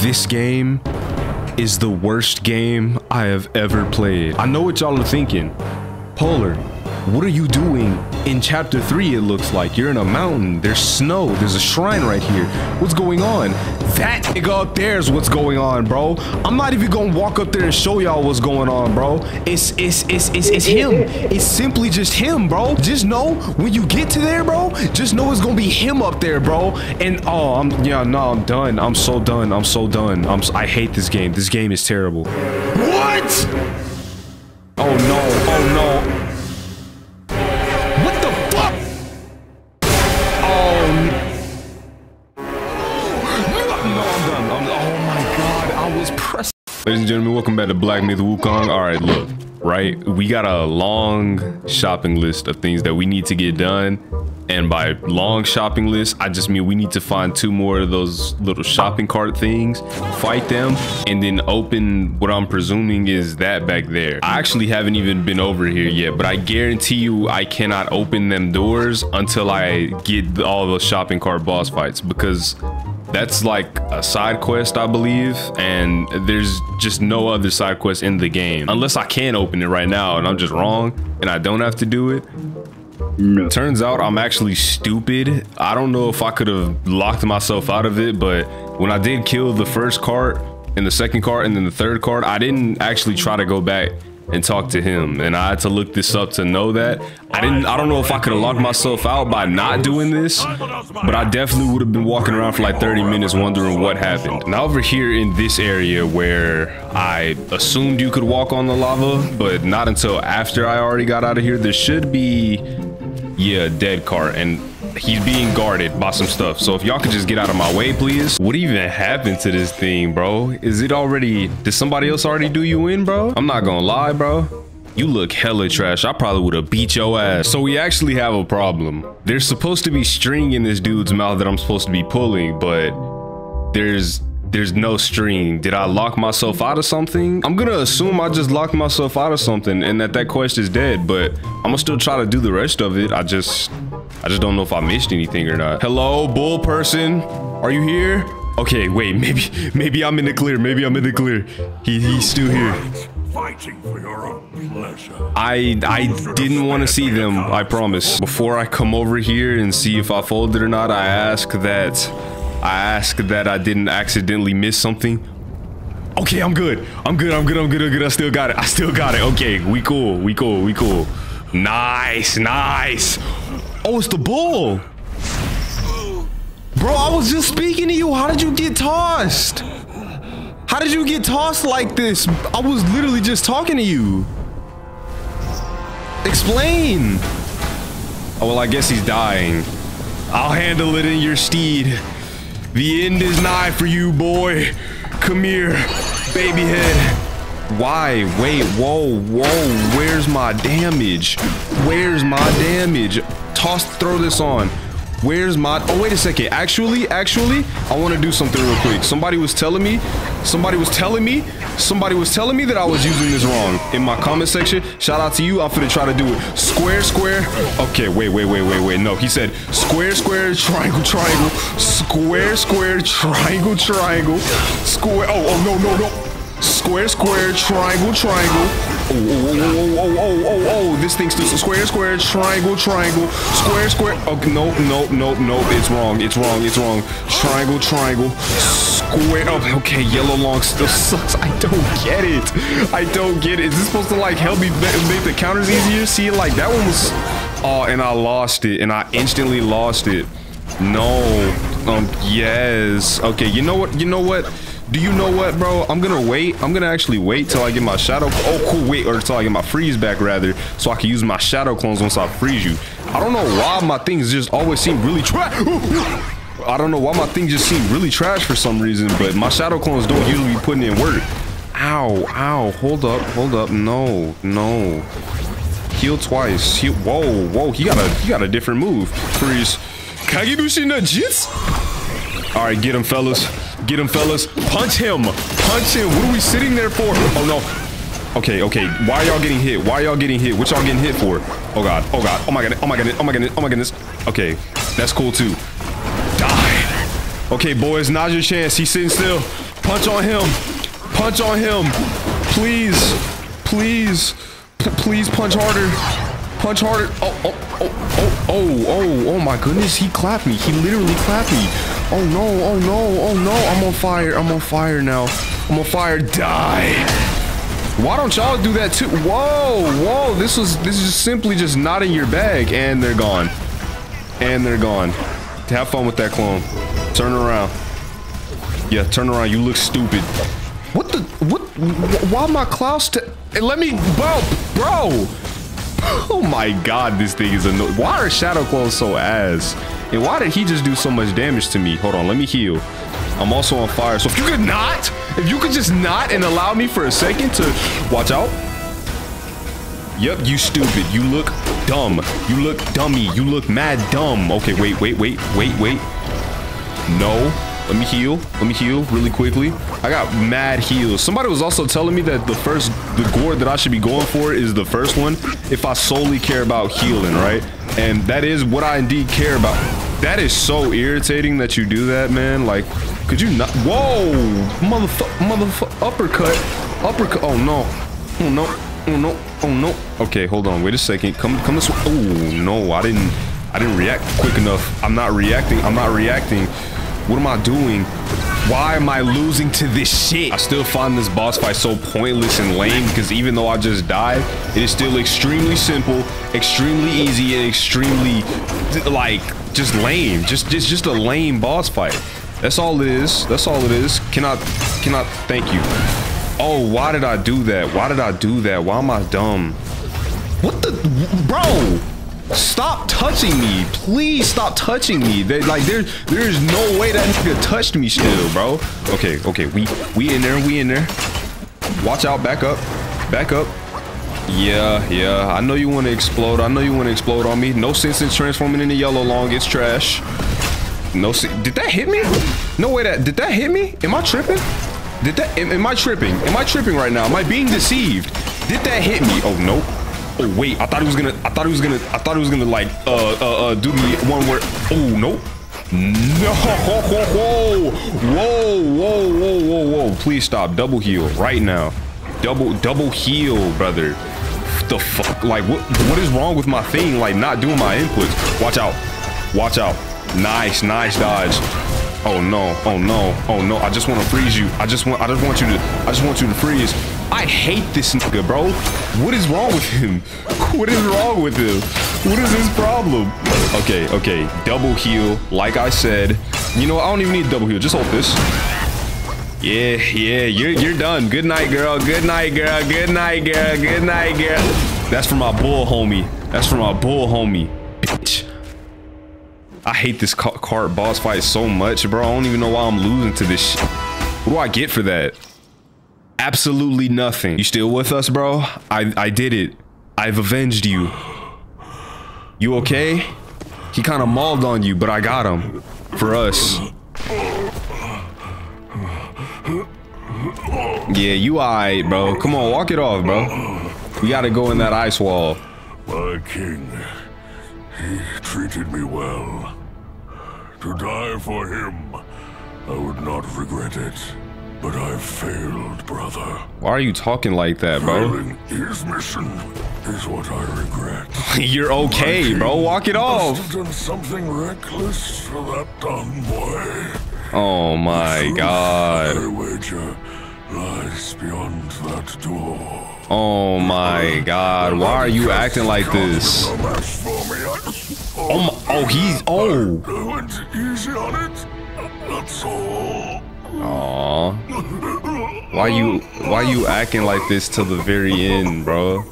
This game is the worst game I have ever played. I know what y'all are thinking. Polar, what are you doing in chapter 3? It looks like you're in a mountain. There's snow. There's a shrine right here. What's going on? That nigga up there is what's going on, bro. I'm not even gonna walk up there and show y'all what's going on, bro. It's him. It's simply just him, bro. Just know when you get to there, bro, just know it's gonna be him up there, bro. And oh, I'm done. I'm so done. I'm so done. I hate this game. This game is terrible. What? Oh no. Oh no. Ladies and gentlemen, welcome back to Black Myth Wukong. All right, look, right? We got a long shopping list of things that we need to get done. And by long shopping list, I just mean we need to find 2 more of those little shopping cart things, fight them, and then open what I'm presuming is that back there. I actually haven't even been over here yet, but I guarantee you I cannot open them doors until I get all those shopping cart boss fights, because that's like a side quest, I believe, and there's just no other side quest in the game. Unless I can open it right now and I'm just wrong and I don't have to do it. No. Turns out I'm actually stupid. I don't know if I could have locked myself out of it, but when I did kill the first cart and the second cart and then the third cart, I didn't actually try to go back and talk to him, and I had to look this up to know that. I don't know if I could have locked myself out by not doing this, but I definitely would have been walking around for like 30 minutes wondering what happened. Now over here in this area where I assumed you could walk on the lava, but not until after I already got out of here, there should be, yeah, a dead cart, and he's being guarded by some stuff. So if y'all could just get out of my way, please. What even happened to this thing, bro? Is it already, did somebody else already do you in, bro? I'm not gonna lie, bro. You look hella trash. I probably would have beat your ass. So we actually have a problem. There's supposed to be string in this dude's mouth that I'm supposed to be pulling, but there's no string. Did I lock myself out of something? I'm gonna assume I just locked myself out of something and that quest is dead, but I'm gonna still try to do the rest of it. I just don't know if I missed anything or not. Hello, bull person. Are you here? Okay, wait, maybe I'm in the clear. Maybe I'm in the clear. He's still here. Fighting for your own pleasure. I didn't want to see them, I promise. Before I come over here and see if I folded or not, I ask that I didn't accidentally miss something. Okay, I'm good. I still got it. Okay, we cool. Nice. Oh, it's the bull. Bro, I was just speaking to you. How did you get tossed? How did you get tossed like this? I was literally just talking to you. Explain. Oh, well, I guess he's dying. I'll handle it in your stead. The end is nigh for you, boy. Come here, baby head. Why? Wait, whoa, where's my damage? Throw this on. Oh, wait a second. Actually, I want to do something real quick. Somebody was telling me that I was using this wrong in my comment section. Shout out to you. I'm finna try to do it. Square. Okay, wait. No, he said square, triangle. Square, triangle. Square. Oh, no. Square, triangle. Oh, this thing's still square, triangle. Square. Okay, no, it's wrong. Triangle. Square. Oh, okay, Yellow Loong still sucks. I don't get it. Is this supposed to like help me make the counters easier? See, like that one was, oh, and I lost it, and I instantly lost it. No. Yes. Okay, you know what? Do you know what, bro? I'm gonna actually wait till I get my shadow. Oh, cool. Wait, or till I get my freeze back, rather, so I can use my shadow clones once I freeze you. I don't know why my things just always seem really trash. For some reason, but my shadow clones don't usually be putting in work. Ow. Hold up. No. Heal twice. Heal. Whoa. He got a different move. Freeze. Kagebushin no Jutsu. All right, get him fellas. Punch him. What are we sitting there for? Oh no. Okay, why are y'all getting hit? What y'all getting hit for? Oh god, oh my goodness. Okay, that's cool too. Die. Okay boys, now's your chance. He's sitting still. Punch on him. Punch on him. Please. Please. Please punch harder. Punch harder. Oh, oh, oh, oh, oh, oh, oh my goodness. He clapped me. He literally clapped me. Oh no, oh no, oh no. I'm on fire. I'm on fire now. I'm on fire. Die. Why don't y'all do that too? Whoa, whoa, this is simply just not in your bag. And they're gone. And they're gone. Have fun with that clone. Turn around. Yeah, turn around. You look stupid. What the, what, why my Cloudstep? Hey, let me, bro. Oh my god, this thing is annoying. Why are shadow clones so ass? And why did he just do so much damage to me? Hold on, let me heal. I'm also on fire, so if you could not, if you could just not and allow me for a second to watch out. Yep, you stupid. You look dumb. You look dummy. You look mad dumb. Okay, wait, wait, wait, wait, wait. No. Let me heal. Let me heal really quickly. I got mad heals. Somebody was also telling me that the gourd that I should be going for is the first one if I solely care about healing, right? And that is what I indeed care about. That is so irritating that you do that, man. Like, could you not? Whoa! Motherfucker! Uppercut! Uppercut! Oh no! Oh no! Oh no! Oh no! Okay, hold on. Wait a second. Come this way. Oh no! I didn't react quick enough. I'm not reacting. I'm not reacting. What am I doing? Why am I losing to this shit? I still find this boss fight so pointless and lame because even though I just died, it is still extremely simple, extremely easy, and extremely like just lame. Just a lame boss fight. That's all it is. That's all it is. Cannot thank you. Oh, why did I do that? Why did I do that? Why am I dumb? What the, bro? Stop touching me. Please stop touching me. They, like there's no way that nigga touched me still, bro. Okay, okay. We in there. We in there. Watch out. Back up. Back up. Yeah, yeah. I know you want to explode. I know you want to explode on me. No sense in transforming into Yellow Loong. It's trash. No, see, did that hit me? No way that, did that hit me? Am I tripping? Did that, am I tripping? Am I tripping right now? Am I being deceived? Did that hit me? Oh, no. Oh, wait, I thought it was gonna like, do me one word. Oh, no. No, whoa, whoa, whoa, whoa, whoa, whoa. Please stop, double heal right now. Double heal, brother. What the fuck? Like, what is wrong with my thing? Like, not doing my inputs. Watch out, watch out. Nice, nice dodge. Oh no, oh no, oh no. I just want to freeze you. I just want you to freeze. I hate this nigga, bro. What is wrong with him? What is wrong with him? What is his problem? Okay, okay. Double heal, like I said. You know what? I don't even need double heal. Just hold this. Yeah, yeah. You're done. Good night, girl. Good night, girl. Good night, girl. Good night, girl. That's for my bull, homie. That's for my bull, homie. Bitch. I hate this cart boss fight so much, bro. I don't even know why I'm losing to this shit. What do I get for that? Absolutely nothing. You still with us, bro? I did it. I've avenged you. You okay? He kind of mauled on you, but I got him. For us. Yeah, you alright, bro. Come on, walk it off, bro. We gotta go in that ice wall. My king. He treated me well. To die for him, I would not regret it. But I failed, brother. Why are you talking like that, bro? Failing his mission is what I regret. You're okay, bro. Walk it off. Must have done something reckless for that dumb boy. Oh my god. I wager lies beyond that door. Oh my god, why are you acting like this? Oh my, oh he's, oh. Aww. Why you acting like this till the very end, bro?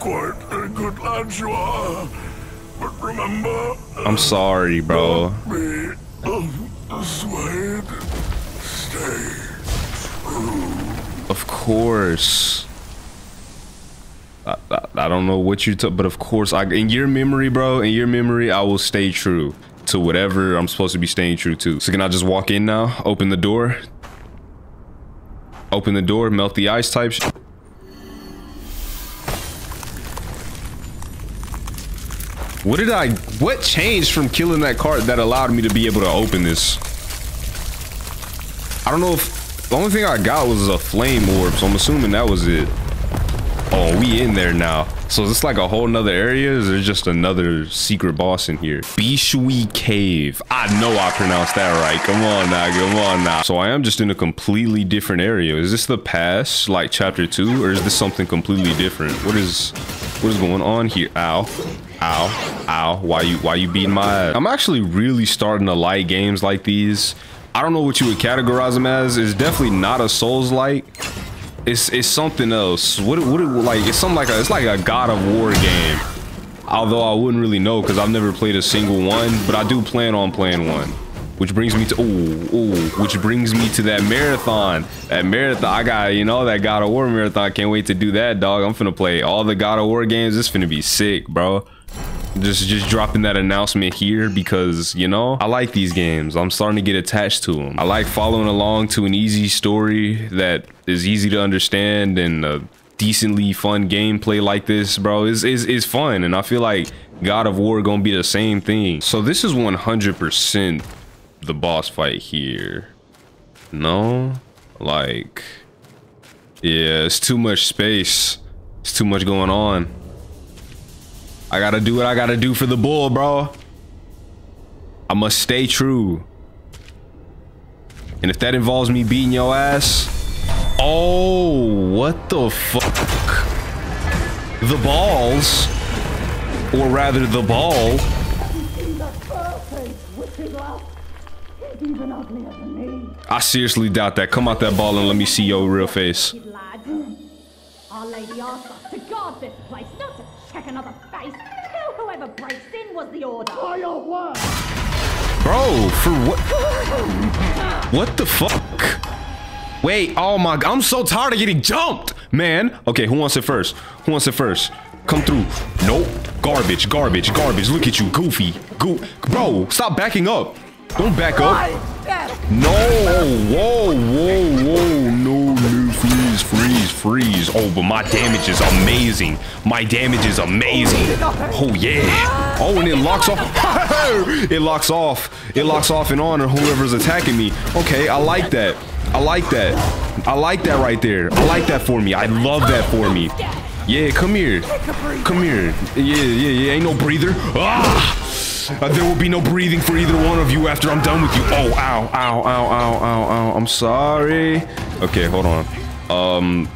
Quite a good lad you are, but remember. I'm sorry, bro. Stay true. Of course. I don't know what you took, but of course, in your memory, bro, in your memory, I will stay true to whatever I'm supposed to be staying true to. So can I just walk in now? Open the door. Open the door, melt the ice type shit. What did I, what changed from killing that cart that allowed me to be able to open this? I don't know if The only thing I got was a flame orb, so I'm assuming that was it. Oh, we in there now. So is this like a whole nother area? Is there just another secret boss in here? Bishui Cave. I know I pronounced that right. Come on now, come on now. So I am just in a completely different area. Is this the past, like chapter 2, or is this something completely different? What is going on here? Ow. Ow. Ow. Why you beating my ass? I'm actually really starting to like games like these. I don't know what you would categorize them as. It's definitely not a Souls-like. It's something else. It's like a God of War game. Although I wouldn't really know because I've never played a single one, but I do plan on playing one. Which brings me to that marathon. That marathon, I got, you know, that God of War marathon. Can't wait to do that, dog. I'm finna play all the God of War games. It's finna be sick, bro. Just dropping that announcement here because, you know, I like these games. I'm starting to get attached to them. I like following along to an easy story that is easy to understand, and a decently fun gameplay like this, bro, is fun. And I feel like God of War gonna be the same thing. So this is 100% the boss fight here. No, like, yeah, it's too much space. It's too much going on. I gotta do what I gotta do for the bull, bro. I must stay true. And if that involves me beating your ass... Oh, what the fuck? The balls. Or rather, the ball. I seriously doubt that. Come out that ball and let me see your real face. Another face. Tell whoever breaks in was the order. Bro, for what? What the fuck? Wait, oh my god, I'm so tired of getting jumped, man. Okay, who wants it first? Who wants it first? Come through. Nope. Garbage, garbage, garbage. Look at you, goofy. Bro, stop backing up. Don't back up. No, whoa, whoa, whoa, no, freeze. Oh, but my damage is amazing. Oh, yeah. Oh, and it locks off. It locks off and on whoever's attacking me. Okay, I like that. I like that right there. I like that for me. I love that for me. Yeah, come here. Yeah, ain't no breather. Ah! There will be no breathing for either one of you after I'm done with you. Oh, ow. I'm sorry. Okay, hold on.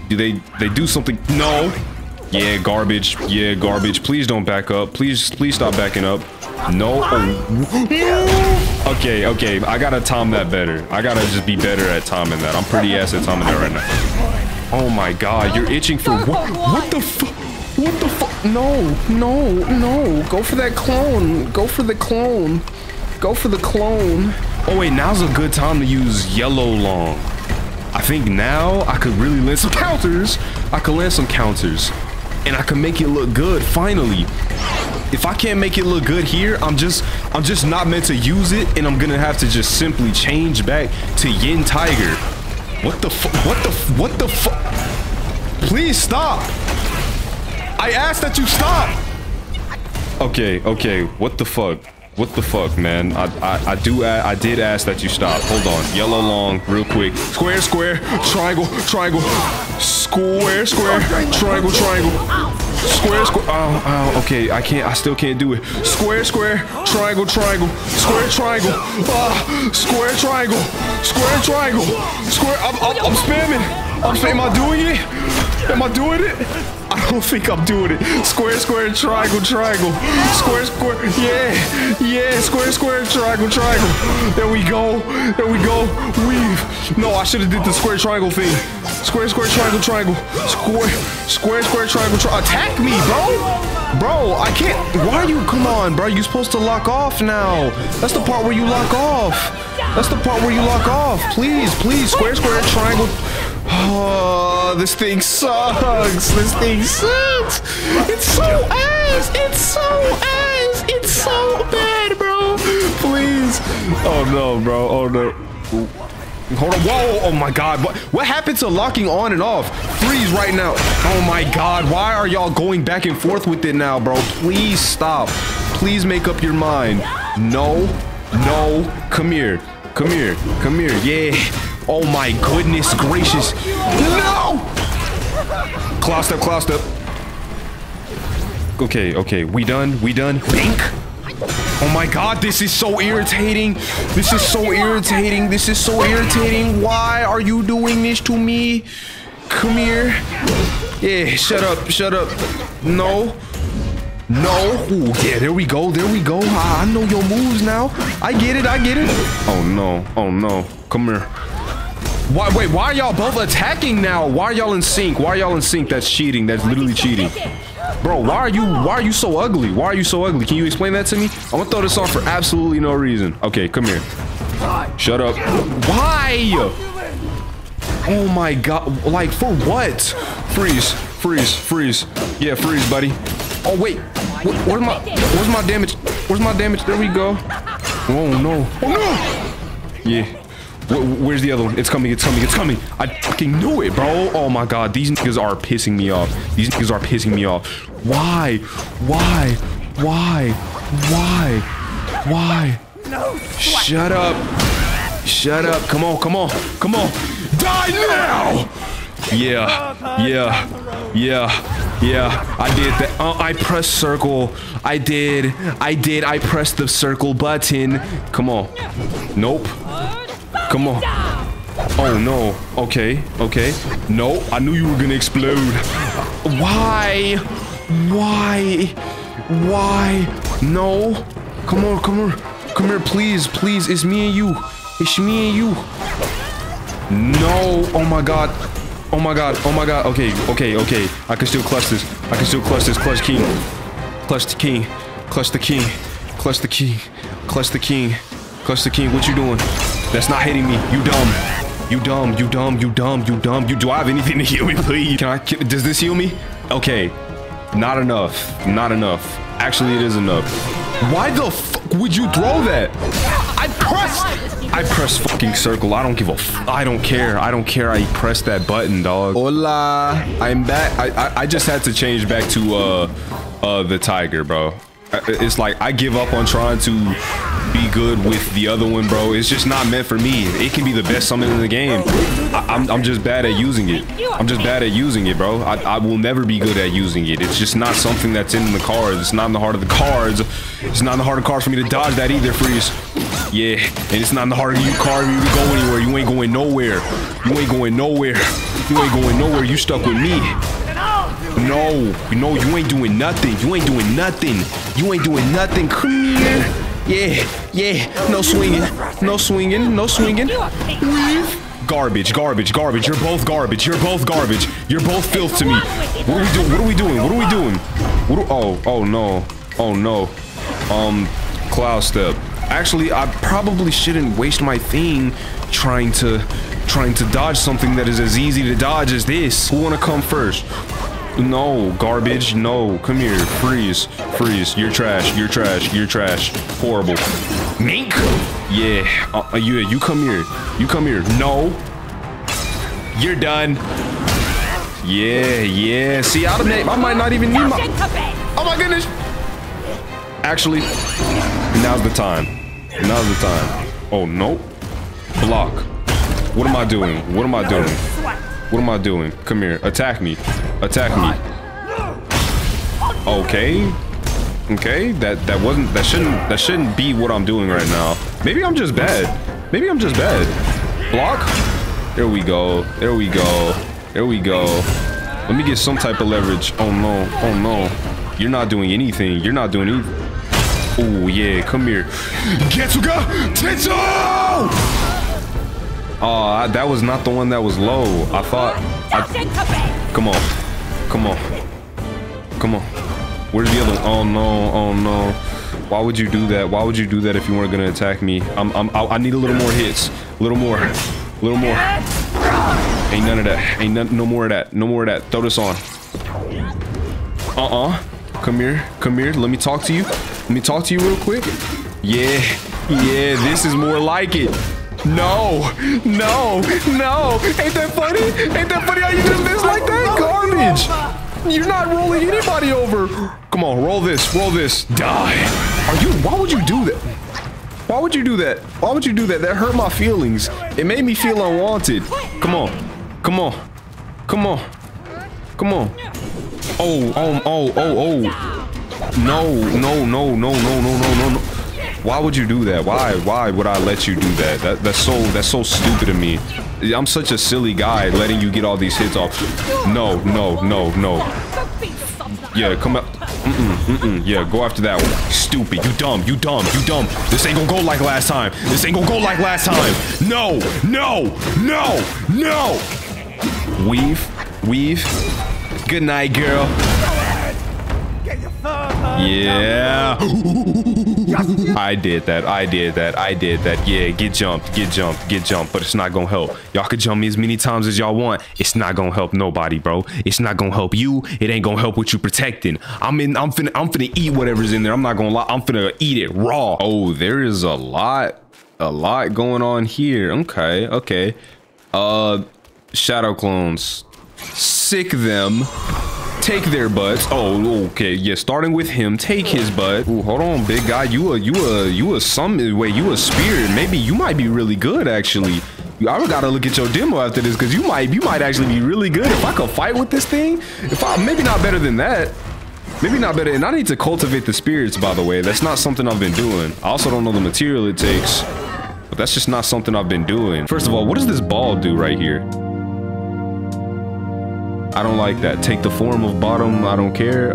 Do they do something? No. Yeah, garbage. Please don't back up. Please stop backing up. No. Oh. Okay. I gotta time that better. I gotta just be better at timing that. I'm pretty ass at timing that right now. Oh my god, you're itching for what? What the fuck? What the fuck? No. Go for that clone. Go for the clone. Oh, wait, now's a good time to use Yellow Loong. I think now I could really land some counters. And I could make it look good, finally. If I can't make it look good here, I'm just not meant to use it, and I'm gonna have to just simply change back to Yin Tiger. What the fuck? Please stop. I asked that you stop. Okay. What the fuck, man? I did ask that you stop. Hold on. Yellow Loong, real quick. Square, triangle, square, triangle. Square. Oh, okay. I still can't do it. Square, triangle, square, triangle. Square, triangle, square, triangle. Square. I'm spamming. Am I doing it? I don't think I'm doing it. Square, triangle. Square. Yeah. Square, triangle. There we go. Weave. No, I should have did the square triangle thing. Square, triangle. Square, triangle. Attack me, bro. Bro, I can't. Why are you? Come on, bro. You supposed to lock off now. That's the part where you lock off. Please. Square, triangle. Oh, this thing sucks. It's so ass. It's so bad, bro. Please. Oh no, bro. Oh no. Hold on. Whoa. Oh my god. What happened to locking on and off? Freeze right now. Oh my god. Why are y'all going back and forth with it now, bro? Please stop. Please make up your mind. No. Come here. Yeah. Oh my goodness gracious. No! Cloudstep, Cloudstep. Okay, okay. We done. We done. Bink! Oh my god, this is so irritating. This is so irritating. This is so irritating. Why are you doing this to me? Come here. Yeah, shut up. Shut up. No. No. Ooh, yeah, there we go. There we go. I know your moves now. I get it. I get it. Oh no. Oh no. Come here. Why, wait, why are y'all both attacking now? Why are y'all in sync? Why are y'all in sync? That's cheating. That's literally cheating. Bro, why are you so ugly? Why are you so ugly? Can you explain that to me? I'm gonna throw this on for absolutely no reason. Okay, come here. Shut up. Why? Oh my god. Like, for what? Freeze. Freeze. Freeze. Yeah, freeze, buddy. Oh, wait. Where's my damage? Where's my damage? There we go. Oh, no. Oh, no! Yeah. Where's the other one? It's coming, it's coming, it's coming. I fucking knew it, bro. Oh my god, these niggas are pissing me off. These niggas are pissing me off. Why? Why? Why? Why? Why? No. Shut up. Shut up. Come on, come on, come on. Die now! Yeah. Yeah. Yeah. Yeah. I did that. I pressed circle. I did. I did. I pressed the circle button. Come on. Nope. Come on. Oh no. Okay. Okay. No, I knew you were gonna explode. Why? Why? Why? No. Come on. Come on. Come here, please. Please. It's me and you. It's me and you. No. Oh my god. Oh my god. Oh my god. Okay. Okay. Okay. I can still clutch this. I can still clutch this. Clutch king. Clutch the king. Clutch the king. Clutch the king. Clutch the king. Clutch the king. What you doing? That's not hitting me. You dumb. You dumb. You dumb. You dumb. You dumb. You do I have anything to heal me, please? Does this heal me? Okay. Not enough. Not enough. Actually, it is enough. Why the fuck would you throw that? I pressed fucking circle. I don't give a f. I don't care. I don't care. I pressed that button, dog. Hola. I'm back. I just had to change back to the tiger, bro. It's like I give up on trying to be good with the other one, bro. It's just not meant for me. It can be the best summon in the game. I'm just bad at using it. I'm just bad at using it, bro. I will never be good at using it. It's just not something that's in the cards. It's not in the heart of the cards. It's not in the heart of cards for me to dodge that either, freeze. Yeah, and it's not in the heart of you card for you to go anywhere. You ain't going nowhere. You ain't going nowhere. You ain't going nowhere. You stuck with me. No, you ain't doing nothing. You ain't doing nothing. You ain't doing nothing. Come here. Yeah, yeah. No swinging. No swinging. No swinging. Leave. Garbage, garbage, garbage. You're both garbage. You're both garbage. You're both filth to me. What are we doing? What are we doing? What are we doing? What do oh, oh no. Oh no. Cloudstep. Actually, I probably shouldn't waste my thing trying to dodge something that is as easy to dodge as this. Who wanna come first? No, garbage, no. Come here, freeze, freeze. You're trash, you're trash, you're trash. Horrible. Mink? Yeah, yeah, you come here. You come here. No. You're done. Yeah, yeah. See, I might not even need my... Oh my goodness. Actually, now's the time. Now's the time. Oh, no. Block. What am I doing? What am I doing? What am I doing? Come here. Attack me. Attack me. Okay. Okay. That shouldn't be what I'm doing right now. Maybe I'm just bad. Maybe I'm just bad. Block. There we go. There we go. There we go. Let me get some type of leverage. Oh no. Oh no. You're not doing anything. You're not doing anything. Oh yeah. Come here. Getsuga Tensho! Oh, that was not the one that was low. I thought... come on. Come on. Come on. Where's the other one? Oh, no. Oh, no. Why would you do that? Why would you do that if you weren't going to attack me? I need a little more hits. A little more. A little more. Ain't none of that. Ain't none, no more of that. No more of that. Throw this on. Uh-uh. Come here. Come here. Let me talk to you. Let me talk to you real quick. Yeah. Yeah. This is more like it. No, no, no. Ain't that funny? Ain't that funny how you gonna miss like that? Garbage. You're not rolling anybody over. Come on, roll this, roll this. Die. Are you, why would you do that? Why would you do that? Why would you do that? That hurt my feelings. It made me feel unwanted. Come on. Come on. Come on. Come on. Oh, oh, oh, oh, oh. No, no, no, no, no, no, no, no. Why would you do that? Why would I let you do that? That's so stupid of me. I'm such a silly guy letting you get all these hits off. No, no, no, no. Yeah, come out. Yeah, go after that one. Stupid. You dumb. You dumb. You dumb. This ain't gonna go like last time. This ain't gonna go like last time. No, no, no, no. Weave. Good night, girl. Yeah. I did that. Yeah, get jumped, but it's not gonna help. Y'all can jump me as many times as y'all want. It's not gonna help nobody, bro. It's not gonna help you. It ain't gonna help what you protecting. I'm finna eat whatever's in there. I'm not gonna lie. I'm finna eat it raw. Oh, there is a lot going on here. Okay. Shadow clones. Sick them. Take their butts. Oh, okay. Yeah, starting with him. Take his butt. Ooh, hold on, big guy. You a summon. Wait, you a spirit. Maybe you might be really good, actually. I gotta look at your demo after this, because you might actually be really good. If I could fight with this thing, maybe not better than that. Maybe not better. And I need to cultivate the spirits, by the way. That's not something I've been doing. I also don't know the material it takes, but that's just not something I've been doing. First of all, what does this ball do right here? I don't like that. Take the form of bottom. I don't care.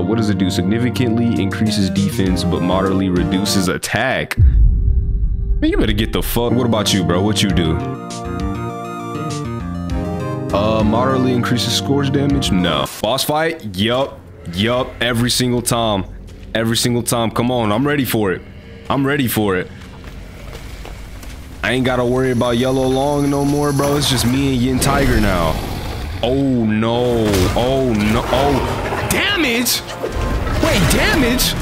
What does it do? Significantly increases defense, but moderately reduces attack. Man, you better get the fuck. What about you, bro? What you do? Moderately increases scourge damage? No. Boss fight? Yup. Every single time. Come on. I'm ready for it. I ain't got to worry about Yellow Loong no more, bro. It's just me and Yin Tiger now. Oh no. Oh, damage. Wait, damage?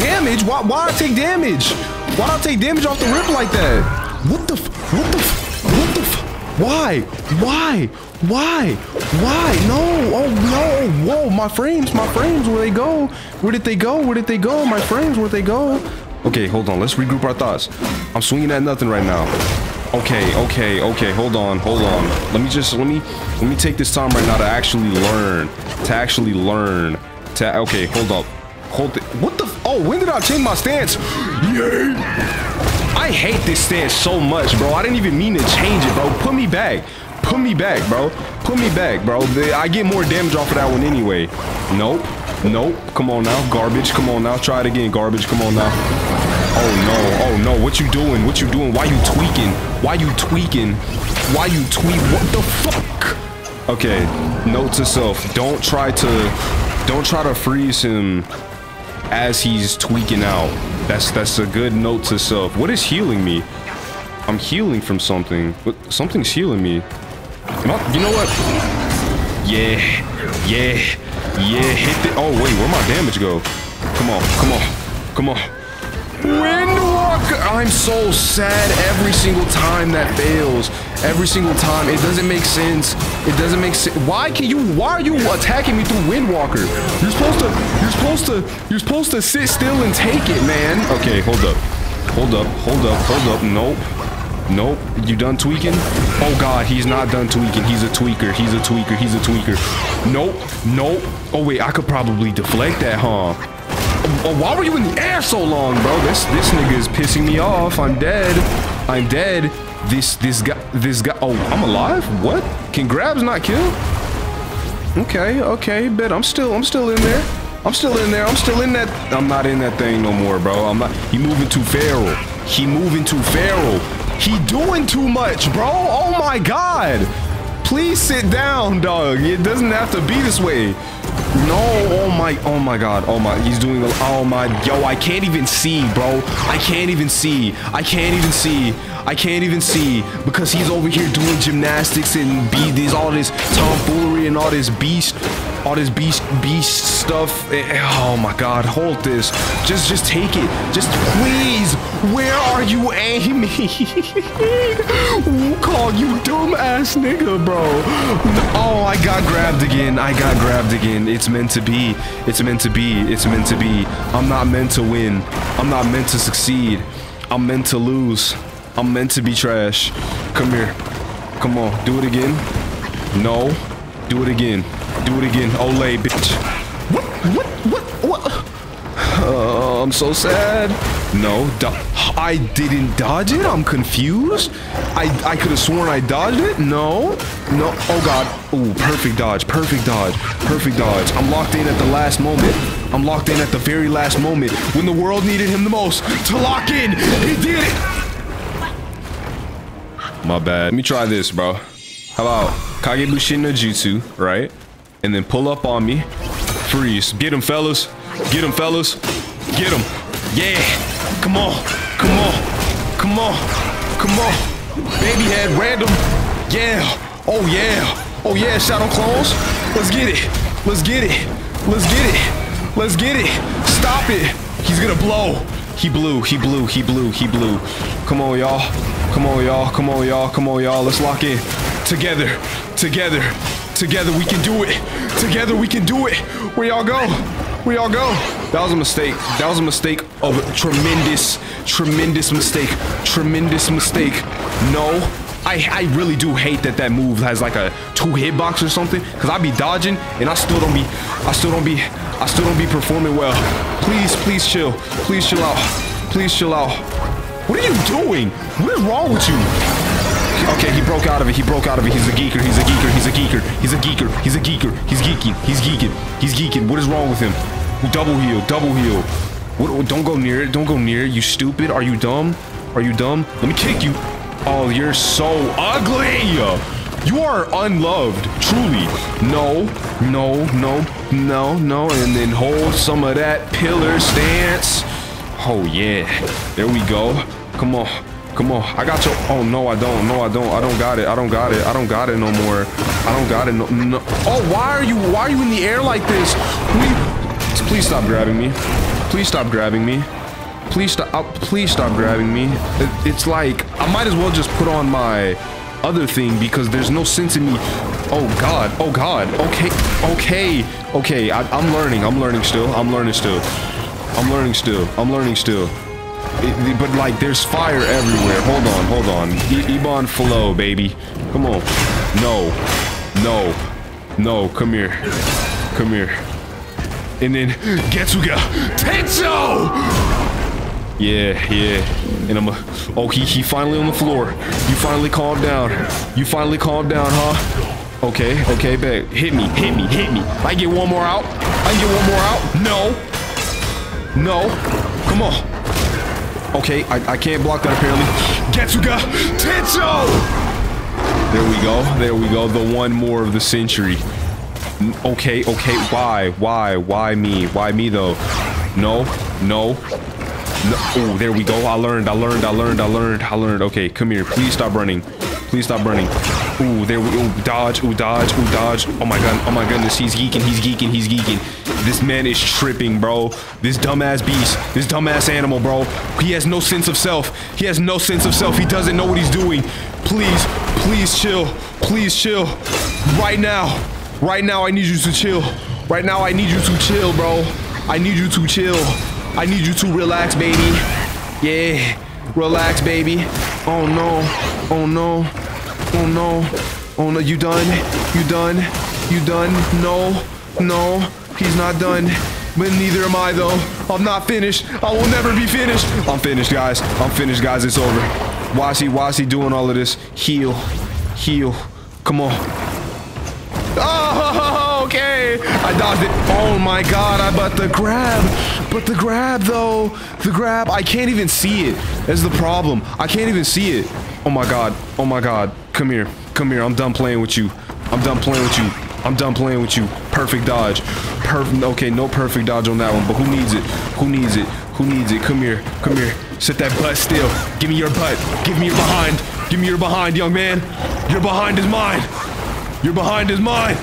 Damage? Why I take damage? Why do I take damage off the rip like that? What the f Why? No, oh no, whoa, my frames, where did they go? My frames, where'd they go? Okay, hold on, let's regroup our thoughts. I'm swinging at nothing right now. Okay, hold on. Let me take this time right now to actually learn. Okay, hold up. Oh, when did I change my stance? Yay! I hate this stance so much, bro. I didn't even mean to change it, bro. Put me back, bro. I get more damage off of that one anyway. Nope. Come on now, garbage. Come on now, try it again, garbage. Come on now. Oh no, what you doing? Why you tweaking? What the fuck? Okay, note to self, don't try to freeze him as he's tweaking out. That's a good note to self. What is healing me? I'm healing from something, but something's healing me. You know what? Yeah, hit it. Oh wait, where'd my damage go? Come on. Windwalker! I'm so sad every single time that fails. Every single time. It doesn't make sense. Why are you attacking me through Windwalker? You're supposed to sit still and take it, man. Okay, hold up. Nope. You done tweaking? Oh God, he's not done tweaking. He's a tweaker. Nope. Oh wait, I could probably deflect that, huh? Oh, why were you in the air so long, bro? This nigga is pissing me off. I'm dead. This guy. Oh, I'm alive? What? Can grabs not kill? Okay. Bet I'm still in there. I'm still in that. I'm not in that thing no more, bro. I'm not. He moving too feral. He doing too much, bro. Oh my God. Please sit down, dog. It doesn't have to be this way. No, oh my god, he's doing, yo, I can't even see, because he's over here doing gymnastics and all this tomfoolery and all this beast. all this beast stuff. Oh my god, hold this. Just take it. Just please. Where are you aiming? Wukong, you dumbass nigga, bro. Oh, I got grabbed again. I got grabbed again. It's meant to be. It's meant to be. It's meant to be. I'm not meant to win. I'm not meant to succeed. I'm meant to lose. I'm meant to be trash. Come here. Come on. Do it again. No. Do it again. Do it again. Olay, bitch. What? I'm so sad. No. I didn't dodge it. I'm confused. I could have sworn I dodged it. No. Oh, God. Ooh, perfect dodge. Perfect dodge. Perfect dodge. I'm locked in at the last moment. I'm locked in at the very last moment when the world needed him the most to lock in. He did it. My bad. Let me try this, bro. How about Kagebushin no Jutsu, right? And then pull up on me. Freeze. Get him, fellas. Get him, fellas. Get him. Yeah. Come on. Come on. Come on. Come on. Baby head random. Yeah. Oh, yeah. Oh, yeah. Shadow clones. Let's get it. Let's get it. Let's get it. Let's get it. Stop it. He's gonna blow. He blew. He blew. He blew. He blew. Come on, y'all. Come on, y'all. Come on, y'all. Come on, y'all. Let's lock in. Together. Together. Together we can do it. Together we can do it. Where y'all go? Where y'all go? That was a mistake. That was a mistake of a tremendous mistake. Tremendous mistake. No. I really do hate that that move has like a 2 hitbox or something, because I be dodging and I still don't be performing well. Please chill. Please chill out. Please chill out. What are you doing? What is wrong with you? Okay, he broke out of it. He broke out of it. He's a geeker. He's a geeker. He's a geeker. He's a geeker. He's a geeker. He's geeking. He's geeking. He's geeking. What is wrong with him? Double heal. Double heal. What, don't go near it. Don't go near it. You stupid. Are you dumb? Are you dumb? Let me kick you. Oh, you're so ugly! You are unloved, truly. No. And then hold some of that pillar stance. Oh, yeah. There we go. Come on. Come on. I got your... Oh, no, I don't. No, I don't. I don't got it. I don't got it. I don't got it no more. I don't got it no. Oh, why are you in the air like this? Please stop grabbing me. Please stop grabbing me. Please stop grabbing me. It's like, I might as well just put on my other thing because there's no sense in me. Oh God. Okay. I'm learning still. But like, there's fire everywhere. Hold on. Ebon Flow, baby. Come on. No. Come here. And then Getsuga Tensho! Yeah. And oh, he finally on the floor. You finally calmed down. Huh? Okay, babe. Hit me. I get one more out. No. Come on. Okay, I can't block that apparently. Getsuga Tensho! There we go. The one more of the century. Okay. Why me? Why me though? No. Oh, there we go. I learned. Okay, come here. Please stop running. Ooh, there we go. Dodge. Oh my goodness. He's geeking. This man is tripping, bro. This dumbass beast. This dumbass animal, bro. He has no sense of self. He doesn't know what he's doing. Please chill. Right now, I need you to chill. Bro. I need you to relax, baby. Yeah, relax, baby. Oh no. You done. No, he's not done. But neither am I though. I'm not finished. I will never be finished. I'm finished, guys. It's over. Why's he doing all of this? Heal. Come on. Oh, okay. I dodged it. Oh my God! But the grab, I can't even see it. That's the problem. I can't even see it. Oh my God. Come here. I'm done playing with you. Perfect dodge. Okay, no perfect dodge on that one, but who needs it? Come here. Sit that butt still. Give me your butt. Give me your behind, young man. Your behind is mine.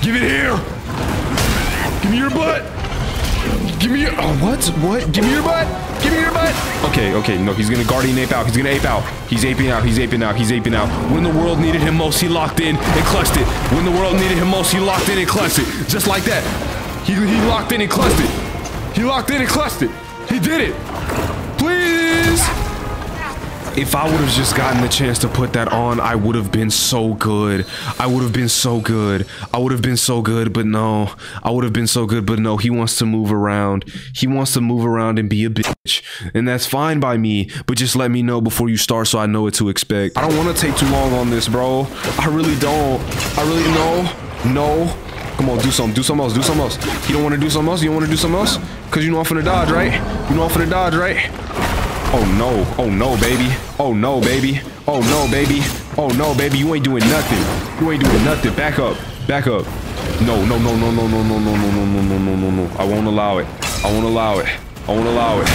Give it here. Give me your butt. Give me your... Oh, what? What? Give me your butt. Give me your butt. Okay, okay. No, he's going to guardian ape out. He's going to ape out. He's aping out. He's aping out. He's aping out. When the world needed him most, he locked in and clutched it. When the world needed him most, he locked in and clutched it. Just like that. He locked in and clutched it. He locked in and clutched it. He did it. Please. If I would have just gotten the chance to put that on, I would have been so good. I would have been so good. I would have been so good, but no. I would have been so good, but no. He wants to move around. He wants to move around and be a bitch. And that's fine by me, but just let me know before you start so I know what to expect. I don't want to take too long on this, bro. I really don't. I really, no, no. Come on, do something. Do something else. Do something else. You don't want to do something else? You don't want to do something else? Because you know I'm finna dodge, right? You know I'm finna dodge, right? Oh no, oh no, baby. Oh no, baby. Oh no, baby. Oh no, baby. You ain't doing nothing. You ain't doing nothing. Back up. Back up. No, no, no, no, no, no, no, no, no, no, no, no, no, no. I won't allow it. I won't allow it. I won't allow it.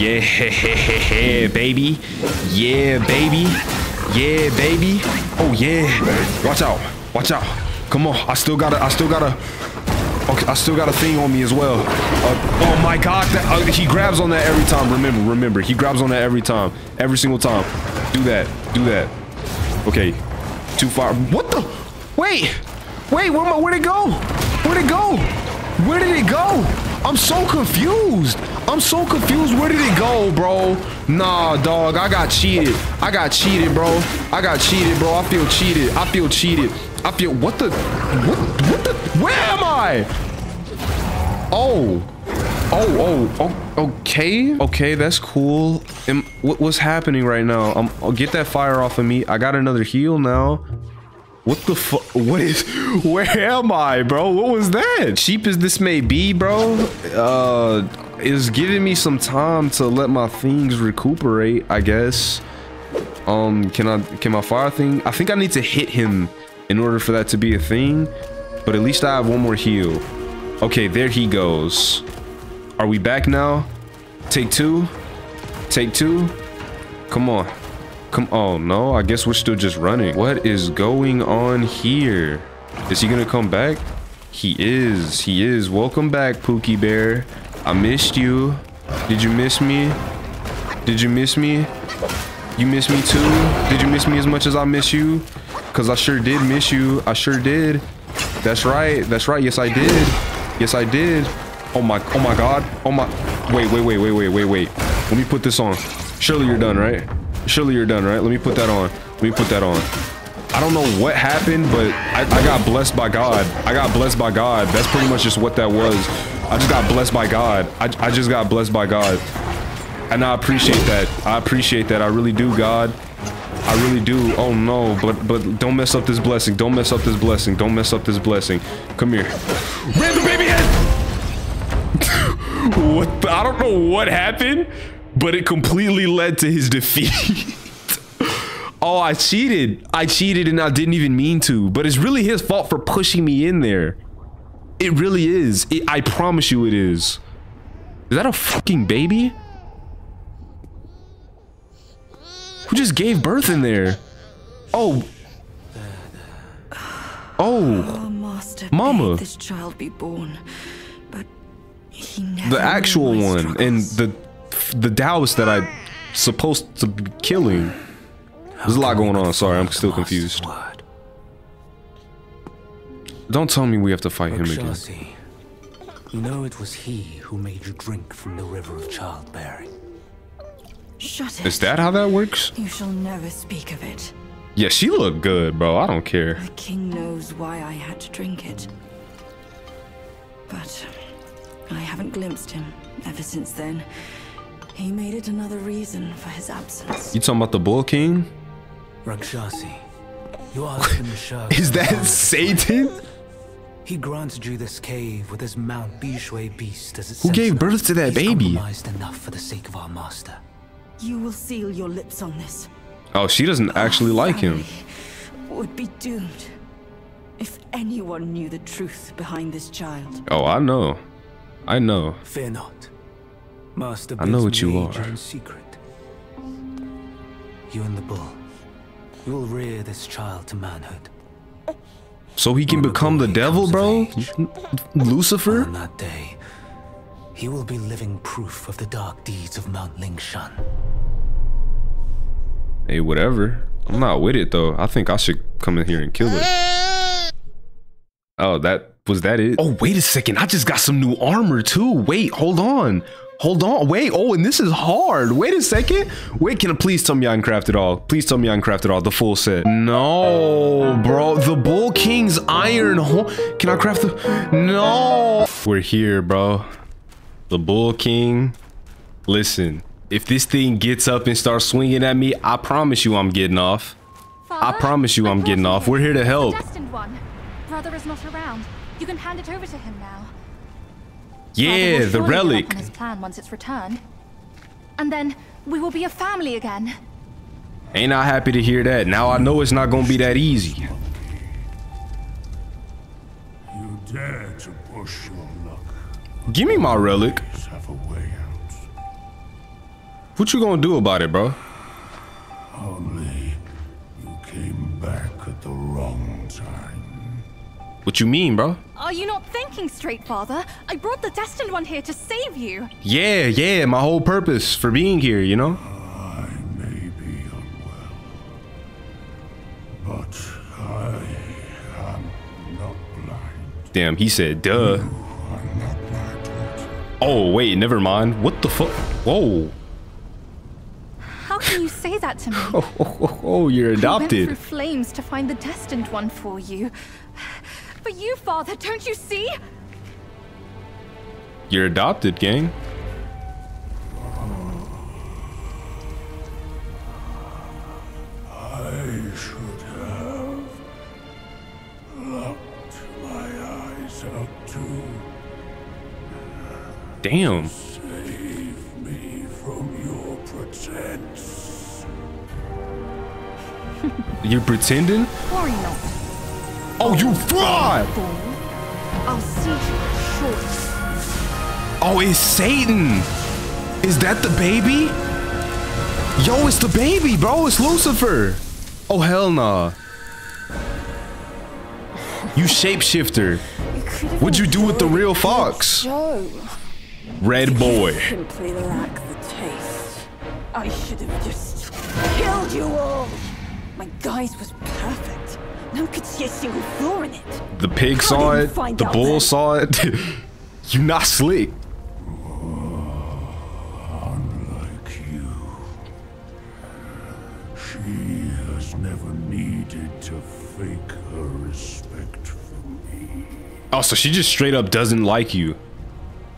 Yeah, baby. Yeah, baby. Yeah, baby. Oh yeah. Watch out. Watch out. Come on. I still gotta. Okay, I still got a thing on me as well. Oh my God, that, he grabs on that every time. Remember, he grabs on that every time. Every single time. Do that, do that. Okay, too far. What the? Wait, where'd it go? Where'd it go? Where did it go? I'm so confused. I'm so confused. Where did it go, bro? Nah, dog, I got cheated. I got cheated, bro. I got cheated, bro. I feel cheated. I feel cheated. I feel, what the, where am I? Oh, okay. Okay, that's cool. What's happening right now? I'll get that fire off of me. I got another heal now. What the fuck? Where am I, bro? What was that? Cheap as this may be, bro, it's giving me some time to let my things recuperate, I guess. Can my fire thing? I think I need to hit him in order for that to be a thing, but at least I have one more heal. Okay, there he goes. Are we back now? Take two. Take two. Come on. Come on. No, I guess we're still just running. What is going on here? Is he gonna come back? He is. He is. Welcome back, Pookie Bear. I missed you. Did you miss me? Did you miss me? You miss me too? Did you miss me as much as I miss you? Cause I sure did miss you. I sure did. That's right. That's right. Yes, I did. Yes, I did. Oh my God. Oh my. Wait. Let me put this on. Surely you're done, right? Surely you're done, right? Let me put that on. Let me put that on. I don't know what happened, but I got blessed by God. I got blessed by God. That's pretty much just what that was. I just got blessed by God. I just got blessed by God. And I appreciate that. I appreciate that. I really do, God. I really do. Oh no, but don't mess up this blessing. Don't mess up this blessing. Don't mess up this blessing. Come here. Ran the baby head! What the, I don't know what happened, but it completely led to his defeat. Oh, I cheated. I cheated and I didn't even mean to, but it's really his fault for pushing me in there. It really is. I promise you it is. Is that a fucking baby? Who just gave birth in there? Oh, Master, mama. This child be born, but he never the actual one struggles. And the Taoist that I supposed to be killing. There's a lot going on. Sorry, I'm still confused. Word. Don't tell me we have to fight Rakshasi, him again. You know it was he who made you drink from the river of childbearing. Shut it. Is that how that works? You shall never speak of it. Yeah, she looked good, bro. I don't care. The king knows why I had to drink it. But I haven't glimpsed him ever since then. He made it another reason for his absence. You talking about the Bull King? Rakshasi, you asked him to show. Is that Satan? He granted you this cave with his Mount Bishui beast as its sentinel. Who gave birth to that baby? He's compromised enough for the sake of our master. You will seal your lips on this. Oh, she doesn't actually like him. Would be doomed if anyone knew the truth behind this child. Oh, I know. I know. Fear not. Master, I know what you are. In secret. You and the bull. You will rear this child to manhood. So he can become the devil, bro? Lucifer? On that day, he will be living proof of the dark deeds of Mount Lingshan. Hey, whatever. I'm not with it though. I think I should come in here and kill it. Oh, that was that it? Oh, wait a second. I just got some new armor too. Wait, hold on. Hold on, wait, oh, and this is hard. Wait a second. Wait, can I please tell me I can craft it all? Please tell me I can craft it all, the full set. No, bro, the Bull King's iron. Can I craft the, no. We're here, bro. The Bull King, listen. If this thing gets up and starts swinging at me, I promise you I'm getting off. Father, I promise you I'm getting off. We're here to help. The destined one. Brother is not around. You can hand it over to him now. Yeah, the relic. His plan once it's returned, and then we will be a family again. Ain't I happy to hear that? Now I know it's not gonna be that easy. You dare to push your luck. Give me my relic. Have a way out. What you gonna do about it, bro? Only you came back at the wrong time. What you mean, bro? Are you not thinking straight, Father? I brought the Destined One here to save you. Yeah, yeah, my whole purpose for being here, you know? I may be unwell, but I am not blind. Damn, he said, duh. You are not my daughter. Oh, wait, never mind. What the fuck? Whoa. How can you say that to me? Oh, you're adopted. I went through flames to find the Destined One for you. For you, Father, don't you see? You're adopted, gang. I should have locked my eyes out too. Damn. Save me from your pretense. You're pretending? Worry not. Oh, you fraud! I'll see you shortly. Oh, it's Satan! Is that the baby? Yo, it's the baby, bro. It's Lucifer. Oh, hell nah. You shapeshifter. What'd you do with the real fox? Red boy. Simply lack the taste. I should have just killed you all. My guise was perfect. No one could see a single flaw in it. The pig saw it. The bull saw it. You not slick. Unlike you, she has never needed to fake her respect for me. Oh, so she just straight up doesn't like you.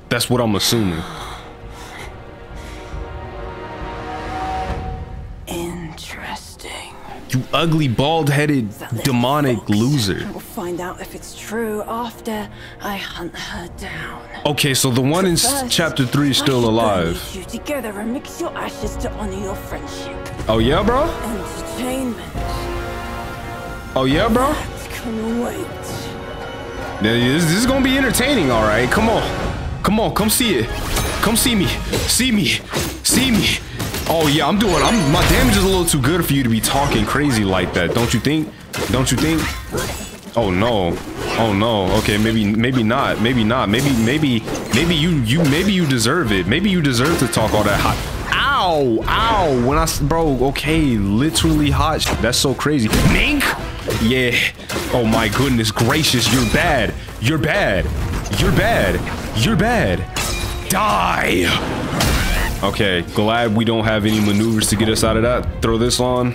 That's what I'm assuming. You ugly, bald-headed, demonic loser. We'll find out if it's true after I hunt her down. Okay, so the one in chapter 3 is still alive. You together and mix your ashes to honor your friendship. Oh yeah, bro. Entertainment. Oh yeah, bro. Can wait. This is gonna be entertaining, all right. Come on, come on, come see it. Come see me. See me. See me. Oh yeah, I'm my damage is a little too good for you to be talking crazy like that, don't you think? Don't you think? Oh no. Oh no. Okay, maybe not. Maybe not. Maybe you deserve it. Maybe you deserve to talk all that hot. Ow! Ow! When I bro, okay, literally hot. That's so crazy. Mink? Yeah. Oh my goodness gracious, you're bad. You're bad. You're bad. You're bad. Die. Okay, glad we don't have any maneuvers to get us out of that. Throw this on.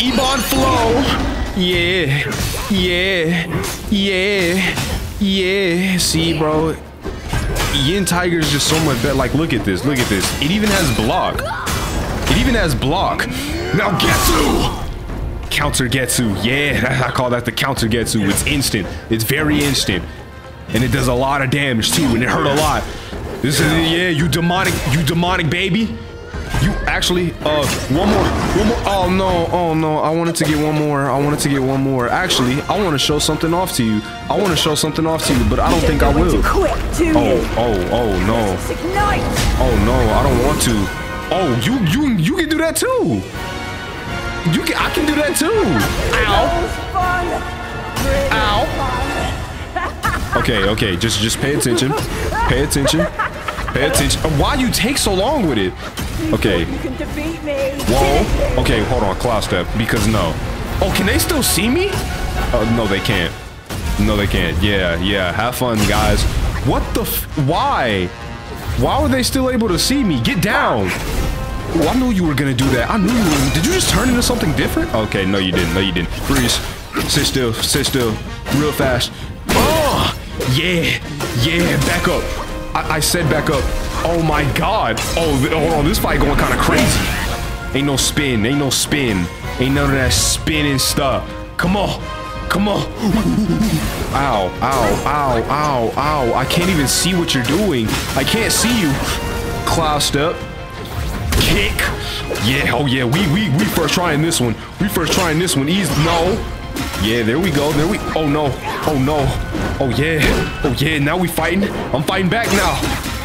Ebon Flow! Yeah. Yeah. Yeah. Yeah. See, bro. Yin Tiger is just so much better. Like, look at this. Look at this. It even has block. It even has block. Now, Getsu! Counter Getsu. Yeah, I call that the counter Getsu. It's instant. It's very instant. And it does a lot of damage, too. And it hurt a lot. This is yeah, you demonic baby. You actually one more. Oh no, I wanted to get one more. Actually, I want to show something off to you. But I don't think I will. Oh no. Oh no, I don't want to. Oh, you can do that too. I can do that too. Ow. Ow. Okay, okay, just pay attention. Pay attention. Pay attention. Why you take so long with it? Okay. Whoa. Okay, hold on, Cloudstep, because no. Oh, can they still see me? No, they can't. No, they can't. Yeah, yeah. Have fun, guys. What the f— why? Why were they still able to see me? Get down. Oh, I knew you were gonna do that. I knew you were. Did you just turn into something different? Okay, no you didn't. No you didn't. Freeze. Sit still. Sit still. Real fast. Oh! Yeah. Yeah. Back up. I said back up. Oh my god. Oh, hold on. This fight going kind of crazy. Ain't no spin. Ain't no spin. Ain't none of that spinning stuff. Come on. Come on. Ow. Ow. Ow. Ow. Ow. I can't even see what you're doing. I can't see you. Cloudstep. Kick. Yeah, oh yeah, we first trying this one. We first trying this one. Easy. No. Yeah, there we go. There we— oh no. Oh no. Oh yeah. Oh yeah, now we fighting. I'm fighting back now.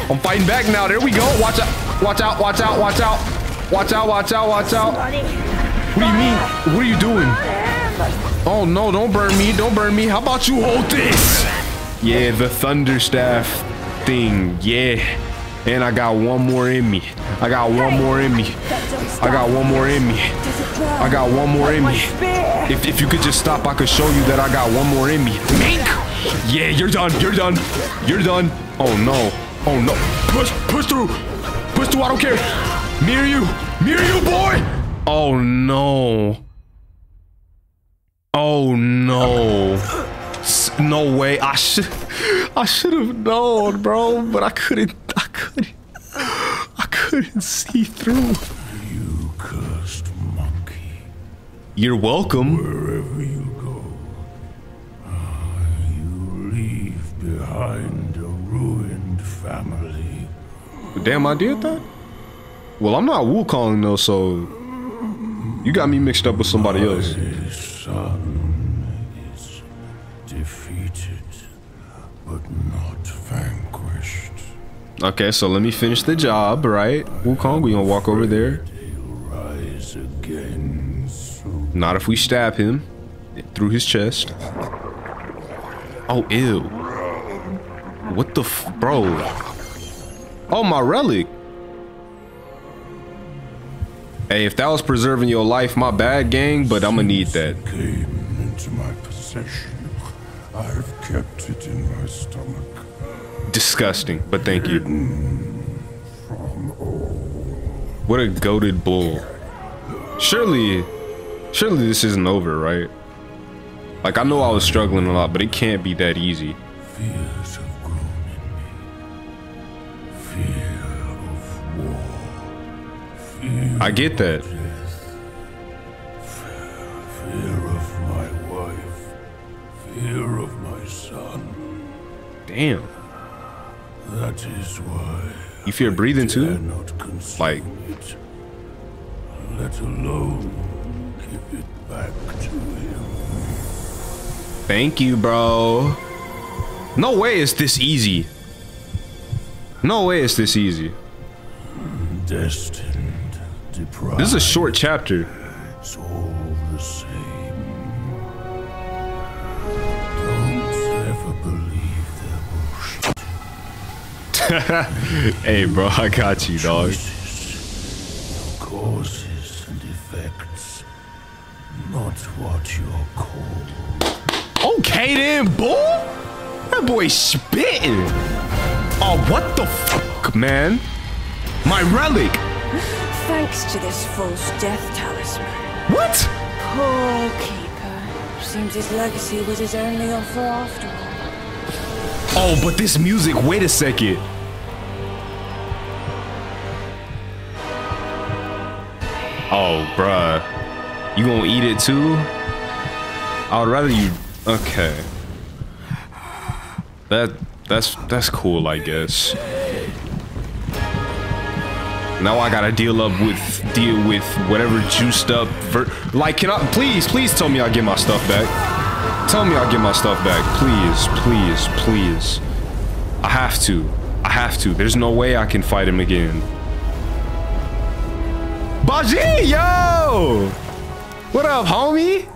I'm fighting back now. There we go. Watch out. Watch out. Watch out. Watch out. Watch out. Watch out. Watch out. What do you mean? What are you doing? Oh no, don't burn me. Don't burn me. How about you hold this? Yeah, the thunder staff thing. Yeah. And I got one more in me. I got one more in me. I got one more in me. I got one more in me. If you could just stop, I could show you that I got one more in me. Mink! Yeah, you're done. You're done. You're done. Oh no. Oh no. Push. Push through. Push through. I don't care. Mirror you. Mirror you, boy. Oh no. Oh no. No way. I should have known, bro, but I couldn't. I couldn't see through. You cursed monkey. You're welcome. Wherever you go, you leave behind a ruined family. Damn, I did that? Well, I'm not Wukong though, so you got me mixed up with somebody else. My son is defeated, but not vanquished. Okay, so let me finish the job, right? Wukong, we gonna walk over there. Rise again, so not if we stab him through his chest. Oh, ew. What the f— bro. Oh, my relic. Hey, if that was preserving your life, my bad, gang, but I'm gonna need that. Since it came into my possession, I've kept it in my stomach. Disgusting, but thank you. What a goated bull. Surely this isn't over, right? Like, I know I was struggling a lot, but it can't be that easy. Fears have grown in me. Fear of war. Fear I get that. Of death. Fear of my wife. Fear of my son. Damn. That is why you fear breathing too? Like, let alone give it back to him. Thank you, bro. No way it's this easy. No way it's this easy. Destined, deprived. This is a short chapter. It's all the same. Hey, bro, I got you, dog. Choices, your causes and effects, not what you're called. Okay then, boy. That boy's spitting. Oh, what the fuck, man? My relic. Thanks to this false death talisman. What? Poor keeper. Seems his legacy was his only offer after all. Oh, but this music. Wait a second. Oh, bruh. You gonna eat it too? I would rather you... Okay. That's cool, I guess. Now I gotta deal with whatever juiced up... Like, can I... Please tell me I get my stuff back. Tell me I get my stuff back. Please. I have to. There's no way I can fight him again. Bajie, yo! What up, homie?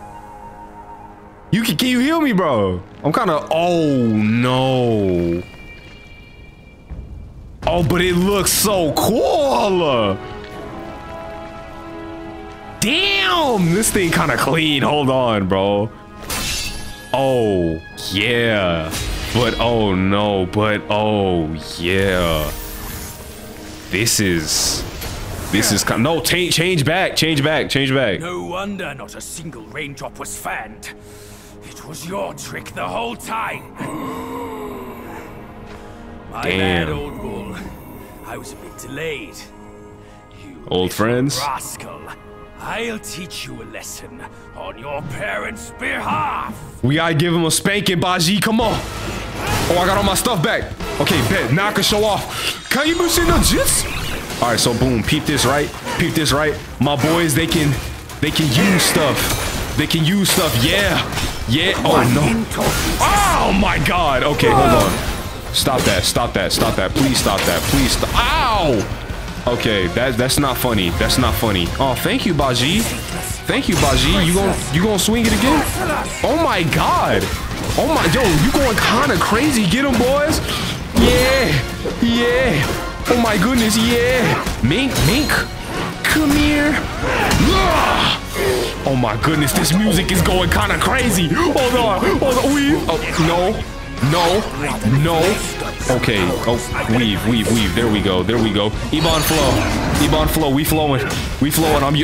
Can you heal me, bro? I'm kind of... Oh, no. Oh, but it looks so cool. Damn, this thing kind of clean. Hold on, bro. Oh, yeah. But, oh, no. But, oh, yeah. This is... This is kind of, no, change back. No wonder not a single raindrop was fanned. It was your trick the whole time. My bad, old bull. I was a bit delayed. You old friends. Rascal. I'll teach you a lesson on your parents' behalf. We gotta give him a spanking, Bajie. Come on. Oh, I got all my stuff back. Okay, bet. Now I can show off. Kagebushin no Jutsu. All right, so boom, peep this, right? Peep this, right? My boys, they can use stuff. They can use stuff, yeah. Yeah, oh no. Oh my God, okay, hold on. Stop that, please stop that, please stop. Ow! Okay, that's not funny, that's not funny. Oh, thank you, Bajie. Thank you, Bajie. You gonna swing it again? Oh my God. Oh my, yo, you going kinda crazy. Get them, boys. Yeah, yeah. Oh my goodness, yeah! Mink, come here! Oh my goodness, this music is going kind of crazy! Hold on, weave! Oh, no! Okay, oh, weave, there we go. Ebon Flow, we flowing,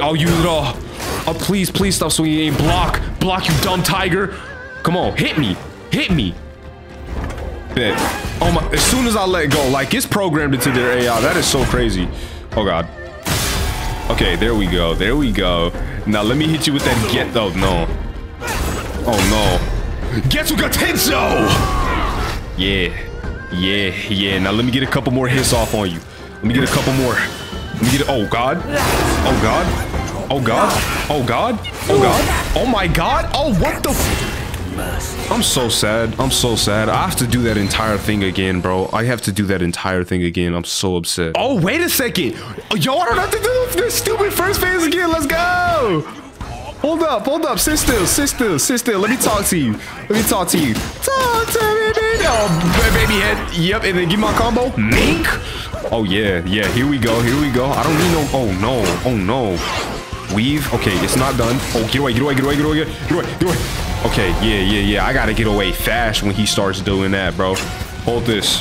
I'll use it all. Oh, please stop swinging, block, you dumb tiger! Come on, hit me! Bet. Oh my, as soon as I let go, like it's programmed into their AI. That is so crazy. Oh God. Okay, there we go. Now let me hit you with that get though. No. Oh no. Getsuga Tensho! Yeah. Now let me get a couple more hits off on you. Oh God. Oh God. Oh my God. Oh, what the f— I'm so sad. I have to do that entire thing again, bro. I'm so upset. Oh, wait a second. Yo, I don't have to do this stupid first phase again. Let's go. Hold up. Sit still. Let me talk to you. Talk to me, baby. Oh, baby head. Yep, and then give my combo. Mink. Oh, yeah. Here we go. I don't need no... Oh, no. Weave. Okay, it's not done. Oh, get away. Okay, yeah. I gotta get away fast when he starts doing that, bro. Hold this.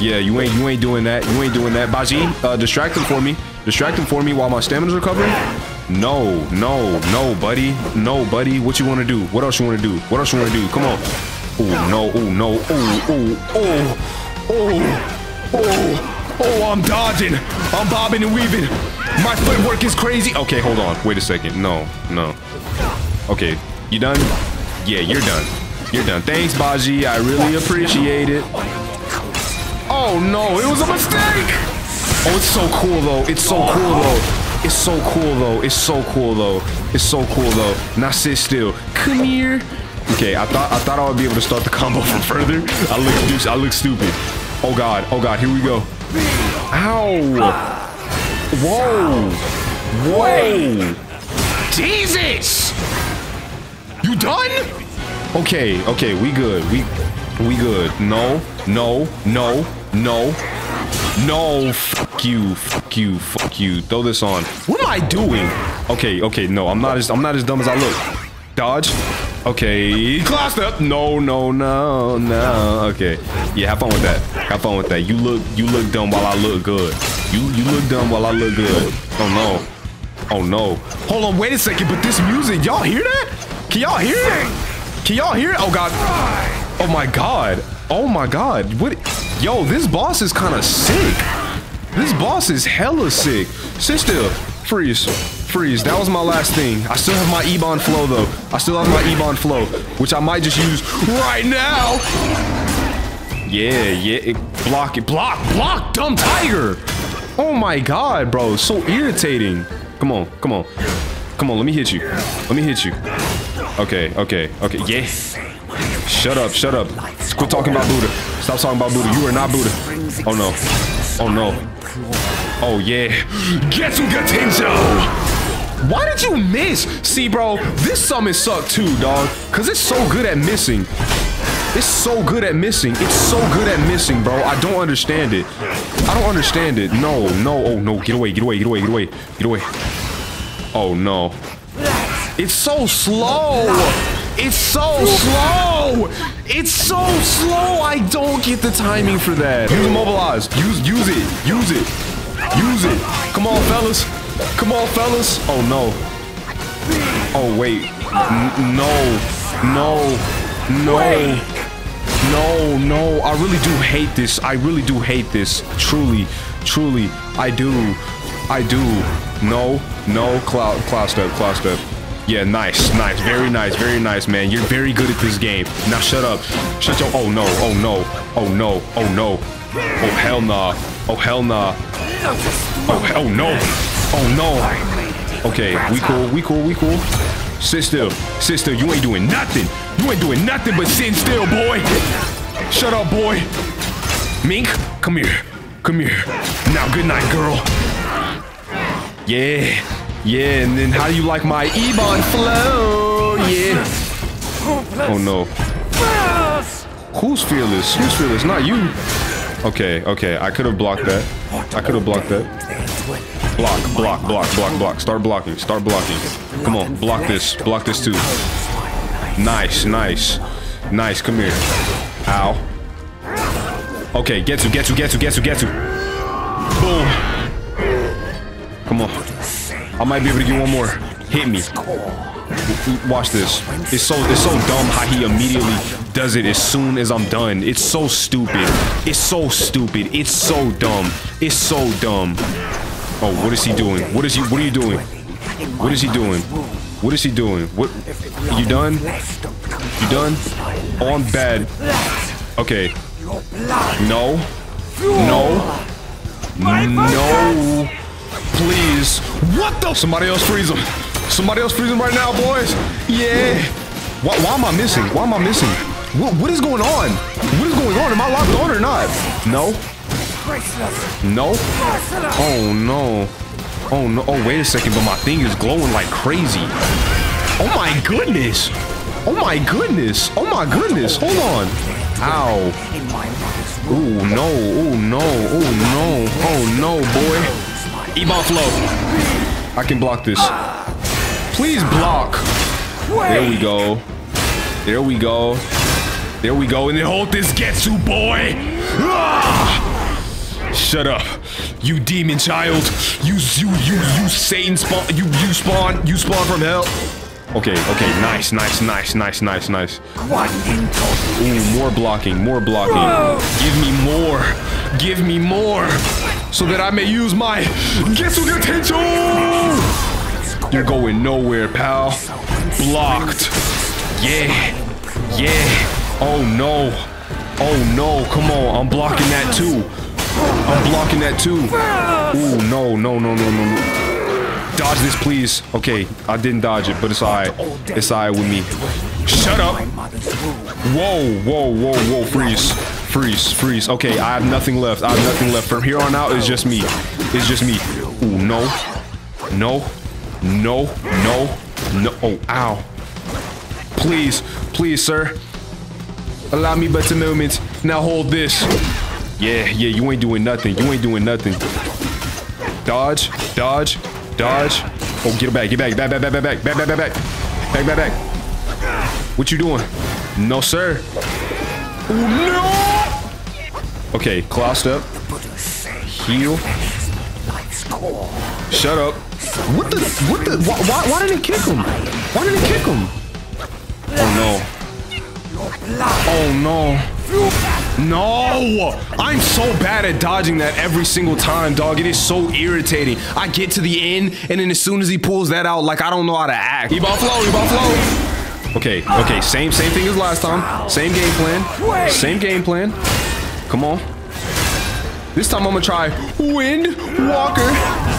Yeah, you ain't doing that. Bajie, distract him for me while my stamina's recovering. No, buddy. What else you wanna do? Come on. Oh, I'm dodging. I'm bobbing and weaving. My footwork is crazy. Okay, hold on. Wait a second. No. Okay, you done? Yeah, you're done. Thanks, Bajie. I really appreciate it. Oh, no, it was a mistake. Oh, it's so cool, though. Now sit still. Come here. Okay, I thought I would be able to start the combo from further. I look stupid. Oh, God. Here we go. Ow. Whoa. Jesus. You done? Okay, we good. No, fuck you. Throw this on. What am I doing? Okay, no, I'm not as dumb as I look. Dodge. Okay, Cloudstep. No. Okay, yeah, have fun with that. You look dumb while I look good. You look dumb while I look good. Oh no. Hold on, wait a second, but this music, y'all hear that? Can y'all hear it? Oh God. Oh my God. What? Yo, this boss is kind of sick. This boss is hella sick. Sit still. Freeze. That was my last thing. I still have my Ebon Flow though. Which I might just use right now. Yeah. Block, dumb tiger. Oh my God, bro. So irritating. Come on, let me hit you. Okay. Yes. Shut up. Quit talking about Buddha. Stop talking about Buddha. You are not Buddha. Oh no. Oh yeah. Getsuga Tensho. Why did you miss? See, bro, this summon sucked too, dog. Cause it's so good at missing. It's so good at missing. It's so good at missing, bro. I don't understand it. I don't understand it. No, no, oh no, get away, get away, get away, get away, get away. Oh no. It's so slow. It's so slow. It's so slow. I don't get the timing for that. Use immobilize. Use it. Use it. Use it. Come on, fellas. Come on, fellas. Oh no. Oh wait. No. I really do hate this. I really do hate this. Truly, truly, I do. I do. No, no, Cloudstep, Cloudstep. Yeah, nice, nice, very nice, very nice, man. You're very good at this game. Now shut up. Shut your. Oh no, oh no, oh no, oh no. Oh hell nah. Oh hell nah. Oh hell no. Oh no. Okay, we cool, we cool, we cool. Sit still, sit still. You ain't doing nothing. You ain't doing nothing but sit still, boy. Shut up, boy. Mink, come here, come here. Now, good night, girl. Yeah, yeah. And then how do you like my Ebon Flow? Yeah. Oh no. Who's fearless? Who's fearless? Not you. Okay, okay. I could have blocked that. I could have blocked that. Block, block, block, block, block. Start blocking, start blocking. Come on, block this too. Nice, nice, nice. Come here. Ow. Okay, get to, get to, get to, get to, get to. Boom. Come on. I might be able to get one more. Hit me. Watch this. It's so dumb how he immediately does it as soon as I'm done. It's so stupid. It's so stupid. It's so dumb. It's so dumb. Oh, what is he doing? What is he? What are you doing? What is he doing? What is he doing? What? You done? You done? On bed. Okay. No. No. No. Please. What the? Somebody else freeze him. Somebody else freeze him right now, boys. Yeah. Why am I missing? Why am I missing? What is going on? What is going on? Am I locked on or not? No. No. Oh no. Oh no. Oh wait a second, but my thing is glowing like crazy. Oh my goodness. Oh my goodness. Oh my goodness. Hold on. Ow. Oh no. Oh no. Oh no. Oh no, boy. Ebon Flow. I can block this. Please block. There we go. There we go. There we go. And then hold this Getsu, boy. Ah! Shut up, you demon child. You Satan spawn. You spawn from hell. Okay, okay, nice, nice, nice, nice, nice, nice. Ooh, more blocking, more blocking. Bro. Give me more, so that I may use my Getsuga Tensho. You're going nowhere, pal. Blocked. Yeah, yeah. Oh no, oh no. Come on, I'm blocking that too. I'm blocking that too. Ooh, no, no, no, no, no, no. Dodge this, please. Okay, I didn't dodge it, but it's all right. It's all right with me. Shut up. Whoa, whoa, whoa, whoa. Freeze. Freeze, freeze. Okay, I have nothing left. I have nothing left. From here on out, it's just me. It's just me. Ooh, no. No. No. No. No. Oh, ow. Please. Please, sir. Allow me but a moment. Now hold this. Yeah, yeah, you ain't doing nothing. You ain't doing nothing. Dodge, dodge, dodge. Oh, get back, get back, back, back, back, back, back, back, back, back, back, back, back. What you doing? No, sir. Oh, no. Okay, Cloudstep. Heal. Shut up. What the? What the? Why didn't it kick him? Why didn't it kick him? Oh no. Oh no. No! I'm so bad at dodging that every single time, dog. It is so irritating. I get to the end, and then as soon as he pulls that out, like I don't know how to act. Ebon Flow, Ebon Flow. Okay, okay, same thing as last time. Same game plan. Same game plan. Come on. This time I'm gonna try Windwalker.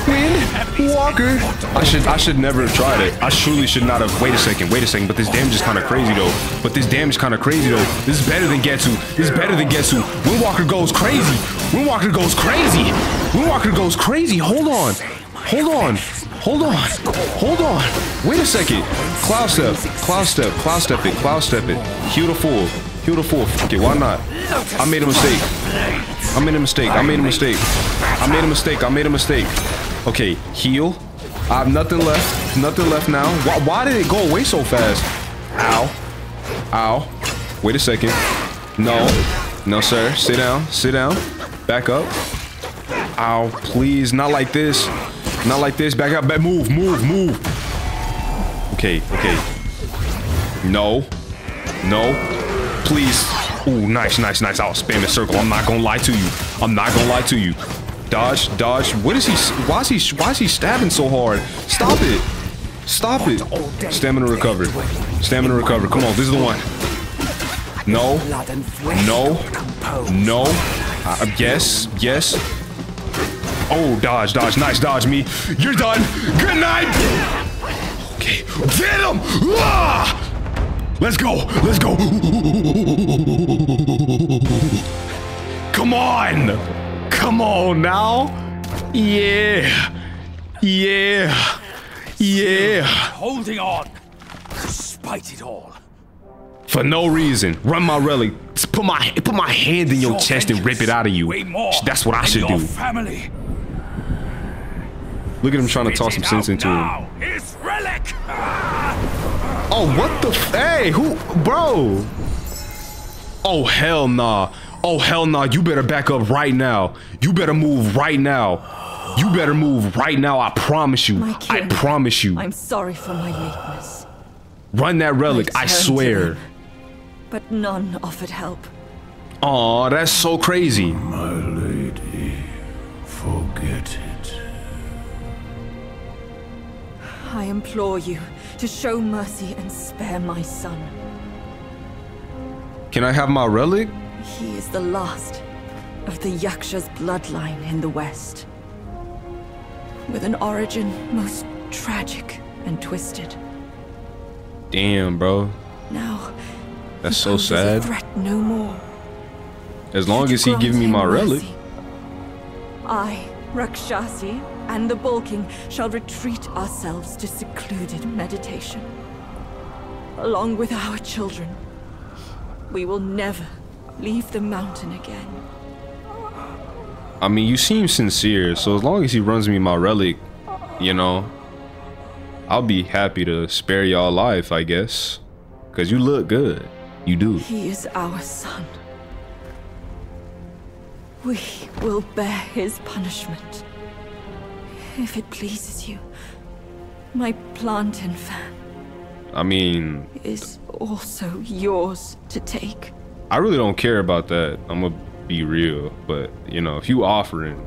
Windwalker. I should never have tried it. I truly should not have. Wait a second. Wait a second. But this damage is kind of crazy though. This is better than Getsu. This is better than Getsu. Windwalker goes crazy. Windwalker goes crazy. Windwalker goes crazy. Hold on. Hold on. Hold on. Wait a second. Cloudstep it. Heal the fool. Fuck it, why not? I made a mistake. Okay, heal. I have nothing left. Now. Why did it go away so fast? Ow. Wait a second. No, sir. Sit down. Back up. Ow, please. Not like this. Back up. Move. Okay. No. Please. Ooh, nice. I was spamming circle. I'm not gonna lie to you. Dodge. What is he? Why is he stabbing so hard? Stop it. Stamina recover. Come on, this is the one. No. Yes. Oh, dodge. Nice, dodge me. You're done. Good night. Okay, get him. Let's go. Come on now. Yeah. Holding on, despite it all. For no reason. Run my relic. Put my hand in your chest and rip it out of you. That's what I should do. Family. Look at him trying to toss some sense into him. His relic. Oh, what the? Hey, who, bro? Oh hell nah. You better back up right now. You better move right now. I promise you. I'm sorry for my lateness. Run that relic, I swear. But none offered help. Aw, that's so crazy. My lady, forget it. I implore you to show mercy and spare my son. Can I have my relic? He is the last of the Yaksha's bloodline in the West, with an origin most tragic and twisted. Damn, bro. Now, that's so sad. Threat no more. As long as he gives me my relic, I, Rakshasi, and the Bulking shall retreat ourselves to secluded meditation, along with our children. We will never leave the mountain again. I mean, you seem sincere, so as long as he runs me my relic, you know, I'll be happy to spare y'all life, I guess. Because you look good. You do. He is our son. We will bear his punishment. If it pleases you, my plantain fan. I mean, is also yours to take. I really don't care about that. I'm gonna be real, but you know, if you offering,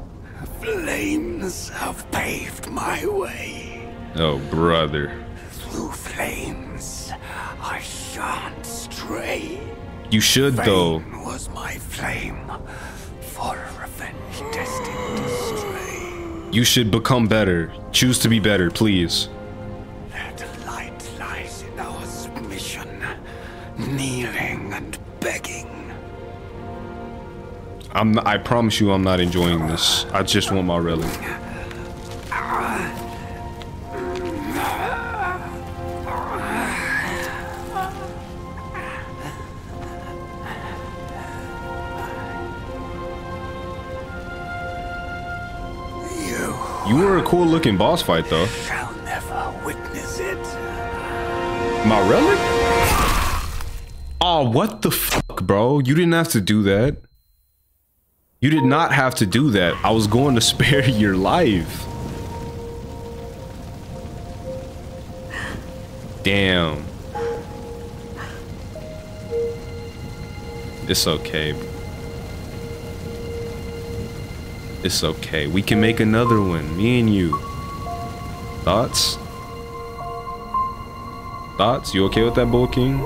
flames have paved my way. Oh, brother. Through flames, I shan't stray. You should Fame though. Was my flame for revenge destined to stray. You should become better. Choose to be better, please. That light lies in our submission, kneeling and begging. I promise you I'm not enjoying this. I just want my relic. You were a cool looking boss fight though. Shall never witness it. My relic? Oh, what the fuck, bro? You didn't have to do that. You did not have to do that. I was going to spare your life. Damn. It's okay. It's okay. We can make another one, me and you. Thoughts? Thoughts? You okay with that, Bull King?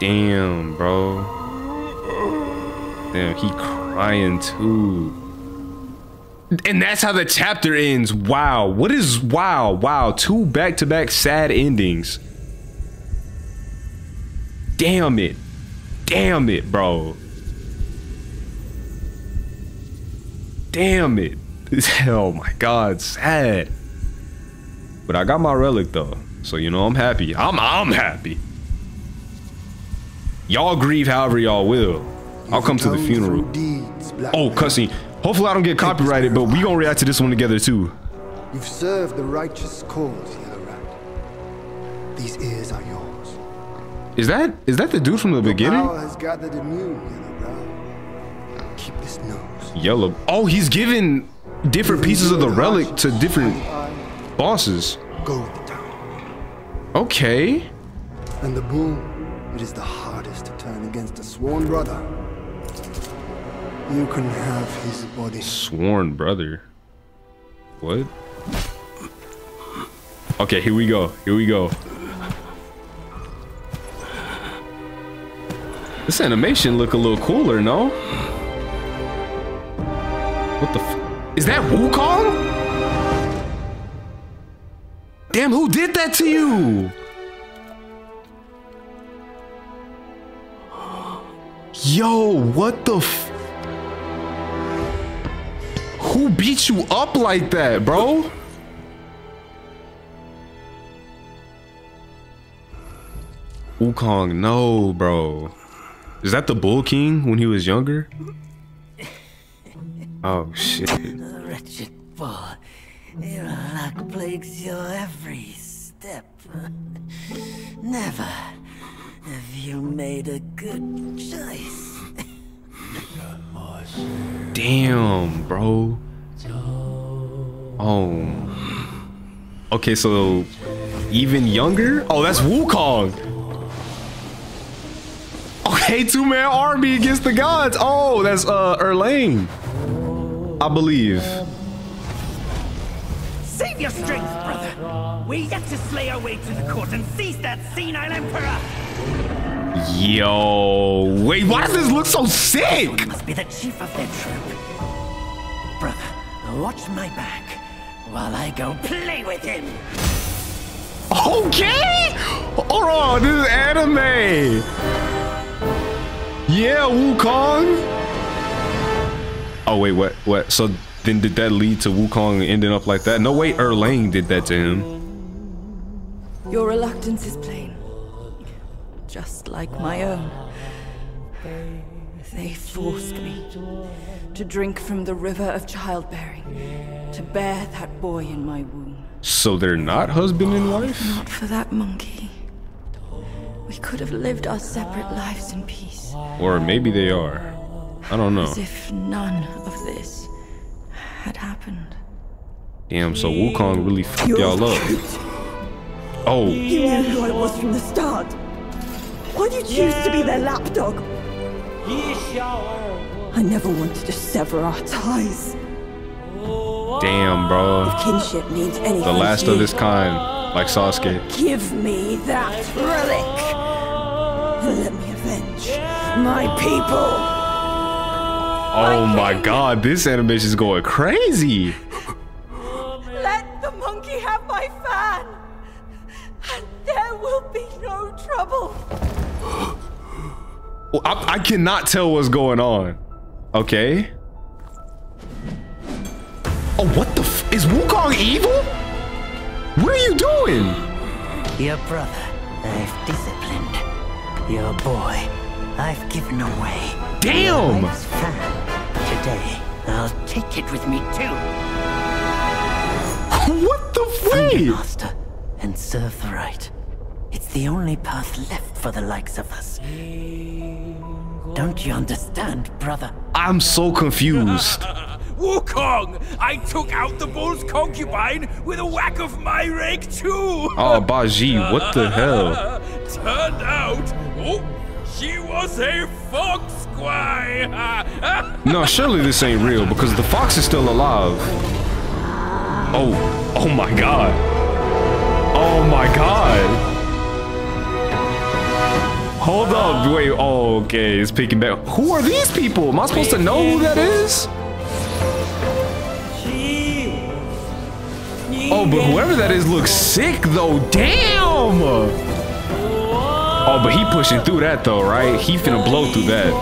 Damn, bro. Damn, he crying too. And that's how the chapter ends. Wow. What is wow. 2 back-to-back sad endings. Damn it, bro. Damn it. Oh my god, sad. But I got my relic though, so you know I'm happy. I'm happy. Y'all grieve however y'all will. I'll come to the funeral. Oh, cussing. Hopefully I don't get copyrighted, but we gonna react to this one together too. You've served the righteous cause, Yellow Rat. These ears are yours. Is that the dude from the beginning? Has gathered immune, Yellow Rat. Keep this nose. Yellow. Oh, he's giving different pieces of the relic to different bosses. Go with the town. Okay. And the bull, it is the hardest to turn against a sworn brother. You can have his body. Sworn brother. What? Okay, here we go. Here we go. This animation look a little cooler, no? What the f— is that Wukong? Damn, who did that to you? Yo, what the f— who beat you up like that, bro? Wukong, no, bro. Is that the Bull King when he was younger? Oh shit. Wretched boy, your luck plagues your every step. Never have you made a good choice. Damn, bro. Oh. Okay, so even younger? Oh, that's Wukong. Okay, two-man army against the gods. Oh, that's Erlang, I believe. Save your strength, brother. We're yet to slay our way to the court and seize that senile emperor. Yo, wait, why does this look so sick? You must be the chief of their troop. Brother, watch my back while I go play with him. Okay? Oh, this is anime. Yeah, Wukong. Oh, wait, what? So then did that lead to Wukong ending up like that? No, wait, Erlang did that to him. Your reluctance is plain. Just like my own. They forced me to drink from the river of childbearing, to bear that boy in my womb. So they're not husband and wife? Not for that monkey. We could have lived our separate lives in peace. Or maybe they are. I don't know. As if none of this had happened. Damn, so Wukong really fucked y'all up. Oh. You knew who I was from the start. Why'd you choose to be their lapdog? I never wanted to sever our ties. Damn, bro. If kinship means anything, the last of this kind, like Sasuke. Give me that relic. Let me avenge my people. Oh my god, this animation is going crazy. Let the monkey have my fan, and there will be no trouble. Well, I cannot tell what's going on. Okay. Oh, what the f— is Wukong evil? What are you doing? Your brother, I've disciplined. Your boy, I've given away. Damn! Today, I'll take it with me too. What the f— master, and serve the right. It's the only path left for the likes of us. Don't you understand, brother? I'm so confused. Wukong! I took out the bull's concubine with a whack of my rake too! Oh, Bajie, what the hell? Turned out, she was a fox squire! No, surely this ain't real because the fox is still alive. Oh, oh my god. Oh my god. Hold up, wait, oh, okay, it's picking back. Who are these people? Am I supposed to know who that is? Oh, but whoever that is looks sick though, damn! Oh, but he pushing through that though, right? He finna blow through that.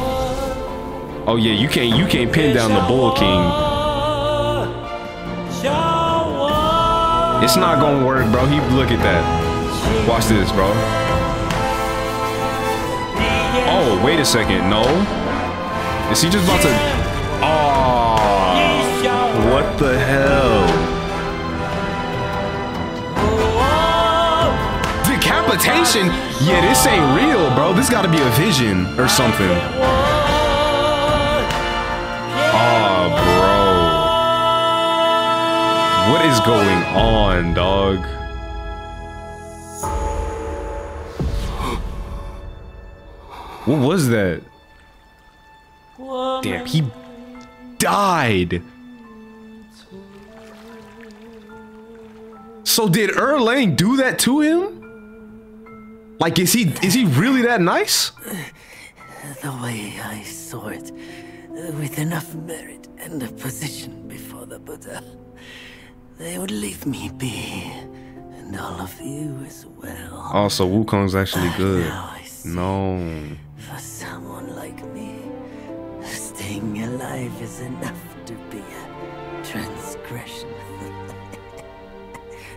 Oh yeah, you can't pin down the Bull King. It's not gonna work, bro. He look at that. Watch this, bro. Oh, wait a second. No. Is he just about to? Oh, what the hell? Decapitation? Yeah, this ain't real, bro. This gotta be a vision or something. What is going on, dog? What was that? Damn, he died. So did Erlang do that to him? Like, is he really that nice? The way I saw it, with enough merit and a position before the Buddha, they would leave me be, and all of you as well. Also, Wukong's actually good. No. For someone like me, staying alive is enough to be a transgression.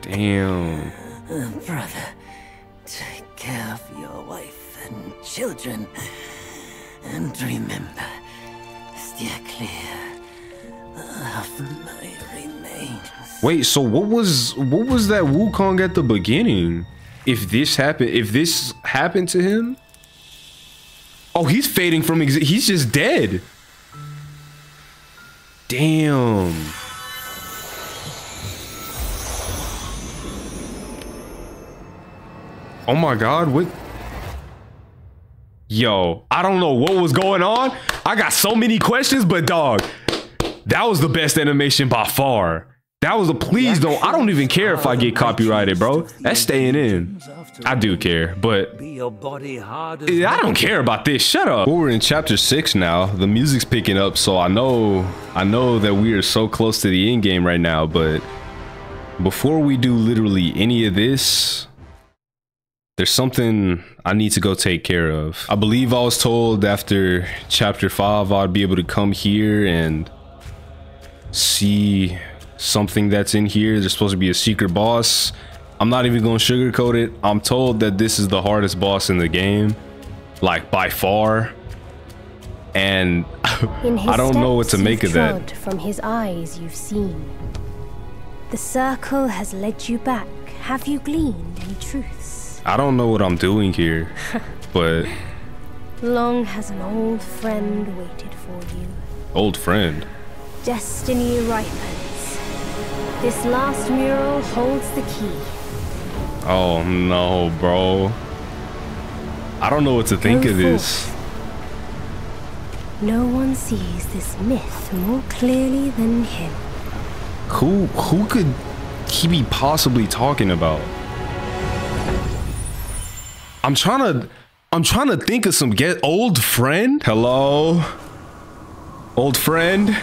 Damn. Brother, take care of your wife and children, and remember, steer clear of my remains. Wait, so what was that Wukong at the beginning? If this happened to him? Oh, he's fading from existence. He's just dead. Damn. Oh my God, what? Yo, I don't know what was going on. I got so many questions, but dog, that was the best animation by far. That was a please don't. I don't even care if I get copyrighted, bro. That's staying in. I do care, but I don't care about this. Shut up. Well, we're in chapter 6 now. The music's picking up, so I know that we are so close to the end game right now. But before we do literally any of this, there's something I need to go take care of. I believe I was told after chapter 5 I'd be able to come here and see something that's in here. There's supposed to be a secret boss. I'm not even going to sugarcoat it. I'm told that this is the hardest boss in the game, like by far, and I don't know what to make of that. From his eyes you've seen, the circle has led you back. Have you gleaned any truths? I don't know what I'm doing here, but long has an old friend waited for you. Old friend. Destiny ripens. This last mural holds the key. Oh no, bro. I don't know what to think of this. No one sees this myth more clearly than him. Who could he be possibly talking about? I'm trying to think of some old friend. Hello? Old friend?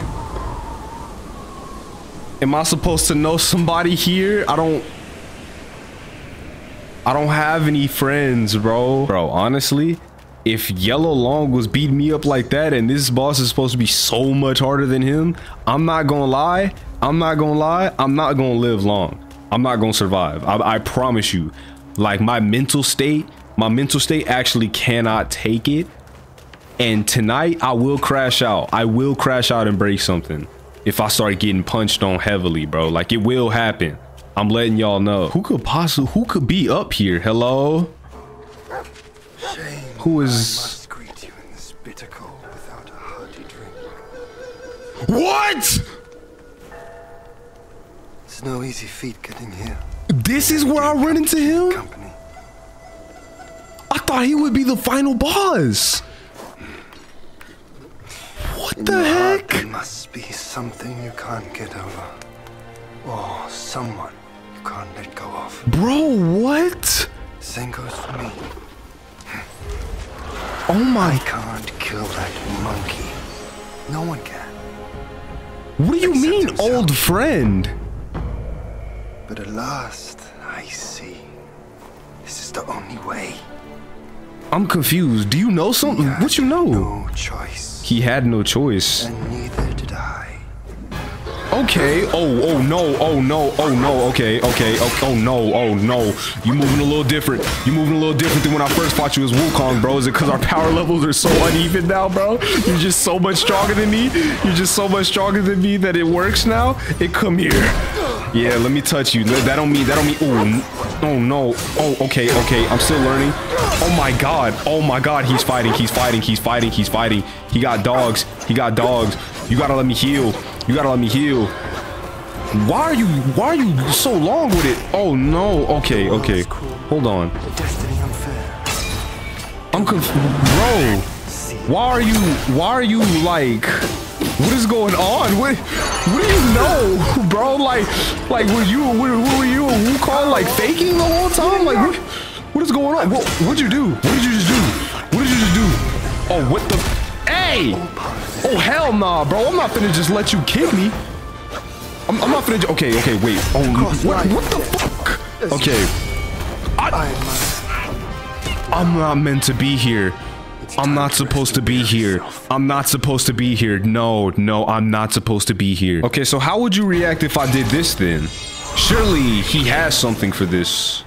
Am I supposed to know somebody here? I don't have any friends, bro. Bro, honestly, if Yellow Loong was beating me up like that and this boss is supposed to be so much harder than him, I'm not gonna lie. I'm not gonna live long. I'm not gonna survive. I promise you. Like, my mental state actually cannot take it. And tonight I will crash out. I will crash out and break something. If I start getting punched on heavily, bro, like it will happen. I'm letting y'all know. Who could be up here? Hello? Shame. Who is? I must greet you in this bitter cold without a hearty drink. What? It's no easy feat getting here. This is where I run into him? Company. I thought he would be the final boss. What the heck? There must be something you can't get over, or someone you can't let go of. Bro, what? Same goes for me. Oh my! I can't kill that monkey. No one can. What do you mean, himself. Old friend? But at last, I see. This is the only way. I'm confused. Do you know something? What you know? No choice. He had no choice. And neither did I. Okay. Oh no. Oh no. Oh no. Okay. Okay. Oh no. Oh no. You moving a little different. You moving a little different than when I first fought you as Wukong, bro. Is it because our power levels are so uneven now, bro? You're just so much stronger than me. You're just so much stronger than me that it works now. It come here. Yeah. Let me touch you. That don't mean. That don't mean. Oh. Oh no. Oh. Okay. Okay. I'm still learning. Oh my god. Oh my god. He's fighting. He's fighting. He's fighting. He's fighting. He got dogs. He got dogs. You gotta let me heal. You gotta let me heal. Why are you so long with it? Oh no. Okay, okay. Hold on. I'm confused. Bro. Why are you like, what is going on? What do you know, bro? Like were you a Wukong like faking the whole time? Like what is going on? What'd you do? What did you just do? What did you just do? Oh, what the? Hey! Oh, hell nah, bro. I'm not finna just let you kick me. I'm not finna... Okay, okay, wait. Oh, what the fuck? Okay. I'm not meant to be here. I'm not supposed to be here. I'm not supposed to be here. No, I'm not supposed to be here. Okay, so how would you react if I did this then? Surely he has something for this.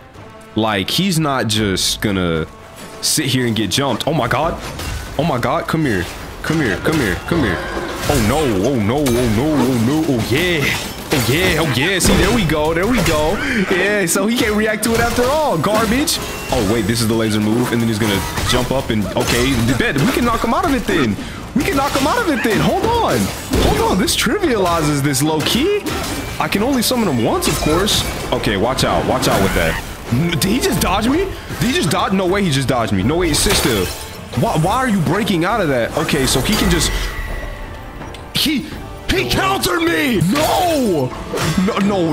Like, he's not just gonna sit here and get jumped. Oh, my God. Oh, my God. Come here. Come here, come here, come here. Oh no, oh no, oh no, oh no, oh yeah. Oh yeah, oh yeah, see there we go, there we go. Yeah, so he can't react to it after all, garbage. Oh wait, this is the laser move, and then he's gonna jump up and, okay, we can knock him out of it then. We can knock him out of it then, hold on, this trivializes this low key. I can only summon him once, of course. Okay, watch out with that. Did he just dodge me? Did he just dodge? No way he just dodged me, no way, sister. Why are you breaking out of that? Okay, so he can just... He countered me! No! No.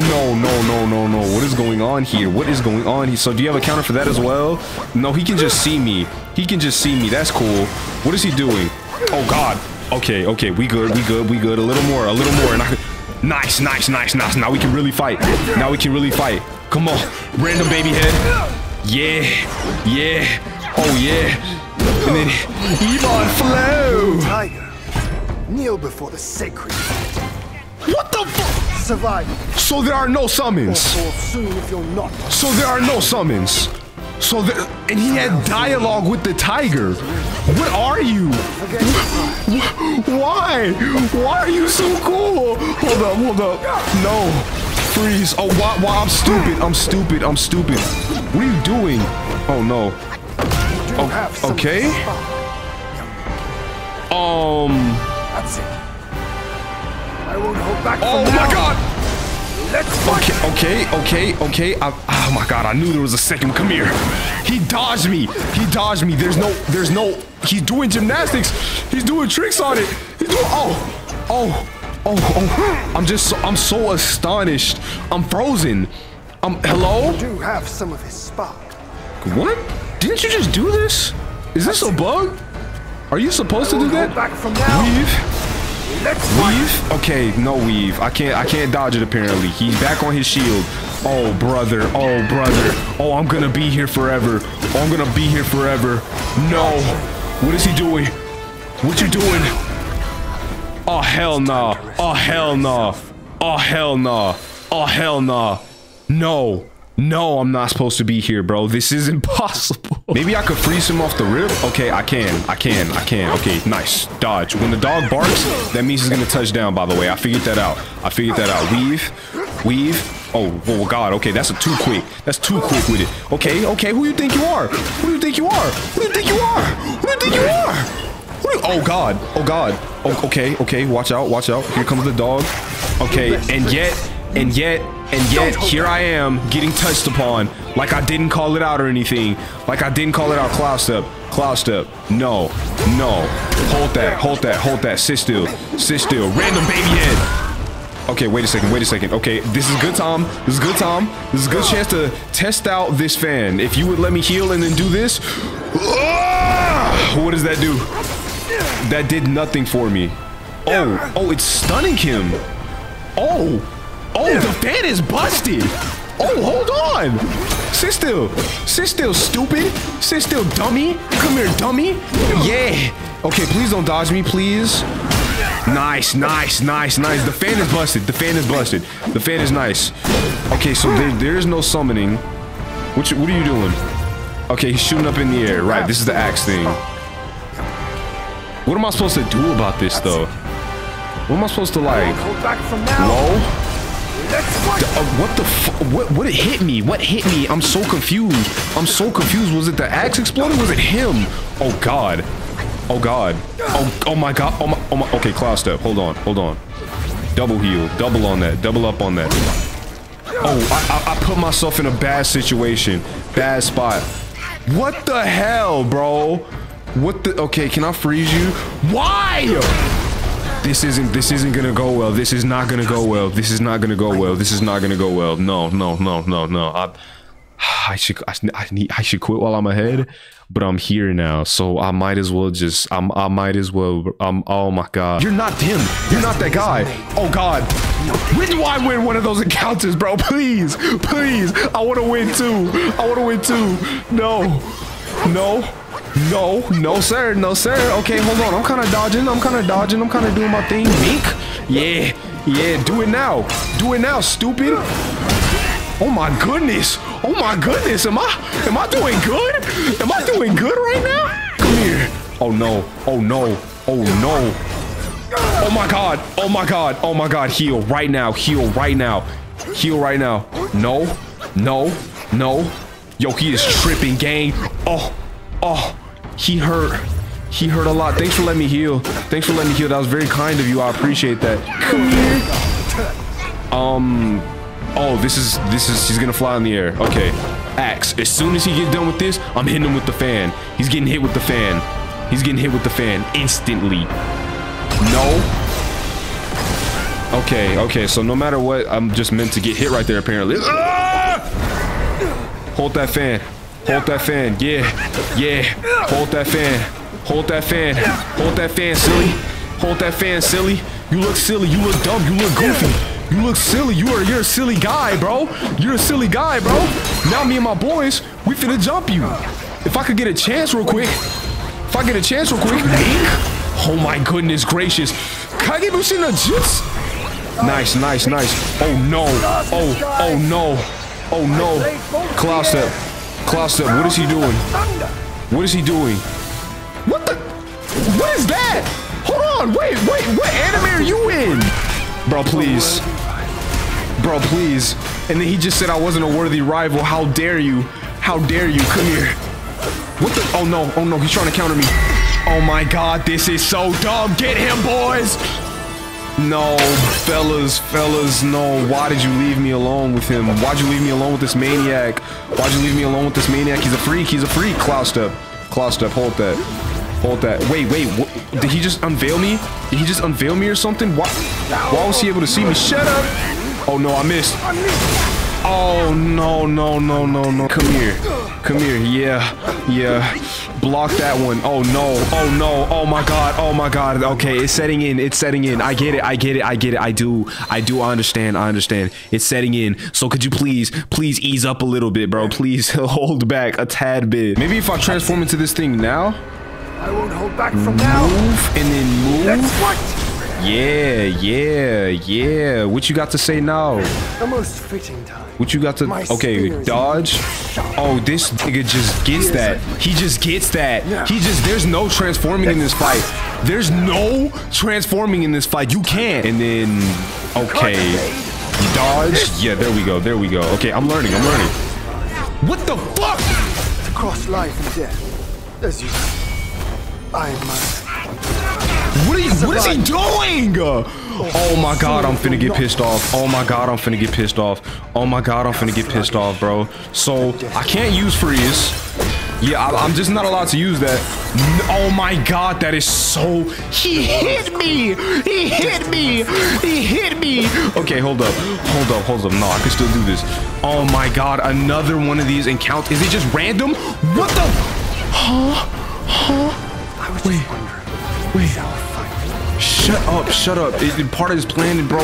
What is going on here? What is going on here? So do you have a counter for that as well? No, he can just see me. He can just see me. That's cool. What is he doing? Oh, God. Okay, okay. We good. A little more. And I could... Nice. Now we can really fight. Come on. Random baby head. Yeah. Oh, yeah. And then Ebon Flow! Tiger, kneel before the sacred. What the fuck? Survive. So there are no summons. So there, and he had dialogue with the tiger. What are you? Why? Why are you so cool? Hold up. No. Freeze. Oh, why? I'm stupid. What are you doing? Oh no. Oh, okay. That's it. I won't hold back. Oh my God. Let's fight. Okay. Oh my God. I knew there was a second. Come here. He dodged me. There's no. He's doing gymnastics. He's doing tricks on it. Oh. I'm so astonished. I'm frozen. Hello? You do have some of his spark. What? Didn't you just do this? Is this a bug? Are you supposed to do that? Weave? Okay, no weave. I can't dodge it apparently. He's back on his shield. Oh brother. Oh, I'm gonna be here forever. No. What is he doing? What you doing? Oh hell nah. No, I'm not supposed to be here, bro. This is impossible. Maybe I could freeze him off the rip. Okay, I can. Okay, nice. Dodge. When the dog barks, that means he's gonna touch down, by the way. I figured that out. Weave. Oh, God. Okay, that's too quick. That's too quick with it. Okay. Who do you think you are? Oh, God. Okay. Watch out. Here comes the dog. Okay, and yet, here I am getting touched upon like I didn't call it out or anything. Like I didn't call it out. Cloudstep. No. Hold that. Sit still. Random baby head. Okay, wait a second. Okay, this is good time. This is a good chance to test out this fan. If you would let me heal and then do this. What does that do? That did nothing for me. Oh, it's stunning him. Oh, the fan is busted. Oh, hold on. Sit still, stupid. Sit still, dummy. Come here, dummy. Yeah. Okay, please don't dodge me, please. Nice, nice, nice, nice. The fan is busted. The fan is busted. The fan is nice. Okay, so there is no summoning. What are you doing? Okay, he's shooting up in the air. Right, this is the axe thing. What am I supposed to do about this, though? What am I supposed to, like, low? What the f- what it hit me? What hit me? I'm so confused. I'm so confused. Was it the axe exploding? Was it him? Oh god. Oh god. Oh my god. Oh my okay, Cloudstep. Hold on. Hold on. Double heal. Double on that. Double up on that. Oh, I put myself in a bad situation. Bad spot. What the hell, bro? What the okay, can I freeze you? Why? This isn't gonna go well. This is not gonna go well. This is not gonna go well. This is not gonna go well. No, no, no, no, no. I should quit while I'm ahead, but I'm here now, so I might as well just. I might as well. Oh my god. You're not him. You're not that guy. Oh god. When do I win one of those encounters, bro? Please, please. I want to win too. I want to win too. No, no. No, no sir, no sir. Okay, hold on. I'm kind of dodging. I'm kind of dodging. I'm kind of doing my thing. Meek? Yeah, yeah. Do it now. Do it now, stupid. Oh my goodness. Oh my goodness. Am I doing good? Am I doing good right now? Come here. Oh no. Oh no. Oh no. Oh my god. Oh my god. Oh my god. Heal right now. Heal right now. Heal right now. No. No. No. Yo, he is tripping, gang. Oh. Oh, he hurt. He hurt a lot. Thanks for letting me heal. Thanks for letting me heal. That was very kind of you. I appreciate that. Come here. Oh, this is he's gonna fly in the air. Okay. Axe. As soon as he gets done with this, I'm hitting him with the fan. He's getting hit with the fan. He's getting hit with the fan instantly. No. Okay, okay, so no matter what, I'm just meant to get hit right there apparently. Ah! Hold that fan. Hold that fan, yeah, yeah. Hold that fan, hold that fan, hold that fan, silly. Hold that fan, silly. You look silly, you look dumb, you look goofy. You look silly, you're a silly guy, bro. You're a silly guy, bro. Now me and my boys, we finna jump you. If I could get a chance real quick. If I get a chance real quick. Oh my goodness gracious. Kagebushin no Jutsu. Nice, nice, nice. Oh no, oh, oh no, oh no. Cloudstep. Cloudstep, what is he doing? What is he doing? What the? What is that? Hold on, wait, wait, what anime are you in? Bro, please. Bro, please. And then he just said I wasn't a worthy rival. How dare you? How dare you? Come here. What the? Oh no, he's trying to counter me. Oh my god, this is so dumb. Get him, boys. No, fellas, no. Why did you leave me alone with him? Why'd you leave me alone with this maniac? Why'd you leave me alone with this maniac? He's a freak, he's a freak. Cloudstep, Cloudstep, hold that. Hold that. Wait, wait, what? Did he just unveil me? Did he just unveil me or something? Why was he able to see me? Shut up! Oh no, I missed. Oh no, no, no, no, no. Come here. Come here, yeah, yeah. Block that one. Oh no, oh no, oh my god, oh my god. Okay, it's setting in, it's setting in. I get it, I get it, I get it, I do, I understand. It's setting in. So could you please ease up a little bit, bro? Please hold back a tad bit. Maybe if I transform into this thing now? I won't hold back from now. Move, and then move. That's what? Yeah, yeah, yeah. What you got to say now? The most fitting time. What you got to... Okay, dodge. Oh, this nigga just gets that. He just gets that. He just... There's no transforming in this fight. There's no transforming in this fight. You can't. And then... Okay. Dodge. Yeah, there we go. There we go. Okay, I'm learning. What the fuck? To cross life and death. As you know, I am mine. What is he doing? Oh my god, I'm finna get pissed off. Oh my god, I'm finna get pissed off. Oh my god, I'm finna get pissed off, bro. So, I can't use freeze. Yeah, I'm just not allowed to use that. Oh my god, that is so... He hit me! He hit me! He hit me! Okay, hold up. No, I can still do this. Oh my god, another one of these encounters. Is it just random? What the... Huh? Huh? Wait. Shut up. Part of his plan, bro.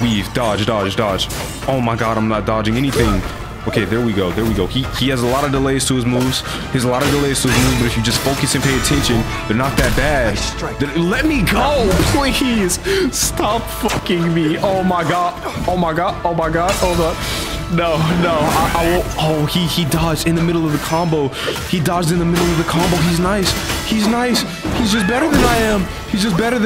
Weave. Dodge. Oh my god, I'm not dodging anything. Okay, there we go. There we go. He has a lot of delays to his moves. But if you just focus and pay attention, they're not that bad. Let me go, please. Stop fucking me. Oh my god. Oh my god. Oh my god. Hold up. No, no. I won't. Oh, he dodged in the middle of the combo. He's nice. He's just better than I am. He's simply just better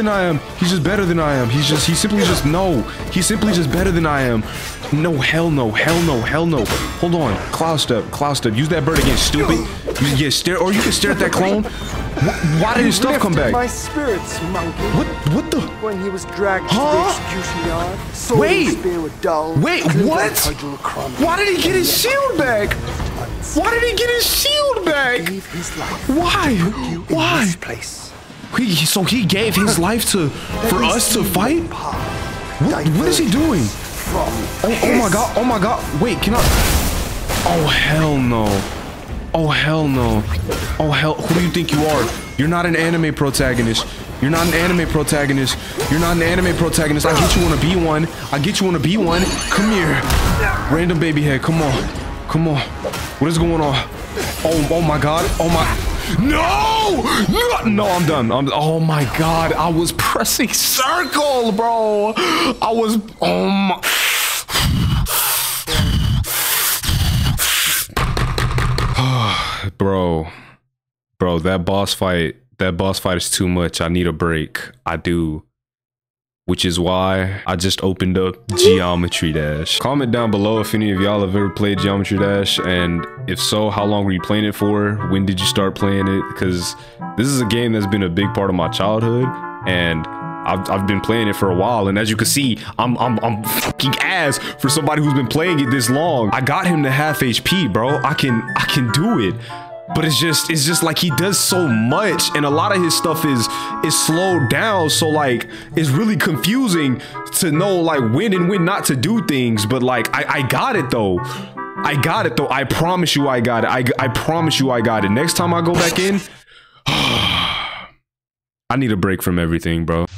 than I am. No, hell no, hell no, hell no. Hold on. Cloudstep, Cloudstep. Use that bird again, stupid. Yeah, stare, or you can stare at that clone. Why did his stuff come back? My spirits, monkey. What the? When he was dragged to the execution yard, wait, what? Why did he get his shield back? Why? So he gave his life for us to fight? What is he doing? Oh my god, wait, can I? Oh hell no. Who do you think you are? You're not an anime protagonist. I'll get you on a B1. Come here. Random baby head. Come on. What is going on? Oh my god. No, I'm done. Oh my god. I was pressing circle, bro. Oh my. Bro, that boss fight is too much. I need a break. I do. Which is why I just opened up Geometry Dash. Comment down below if any of y'all have ever played Geometry Dash, and if so, how long were you playing it for? When did you start playing it? Because this is a game that's been a big part of my childhood, and I've been playing it for a while, and as you can see, I'm fucking ass for somebody who's been playing it this long. I got him to half HP, bro. I can do it. But it's just like he does so much, and a lot of his stuff is slowed down, so like it's really confusing to know like when and when not to do things. But like I got it though. I promise you I got it. I promise you I got it. Next time I go back in, I need a break from everything, bro.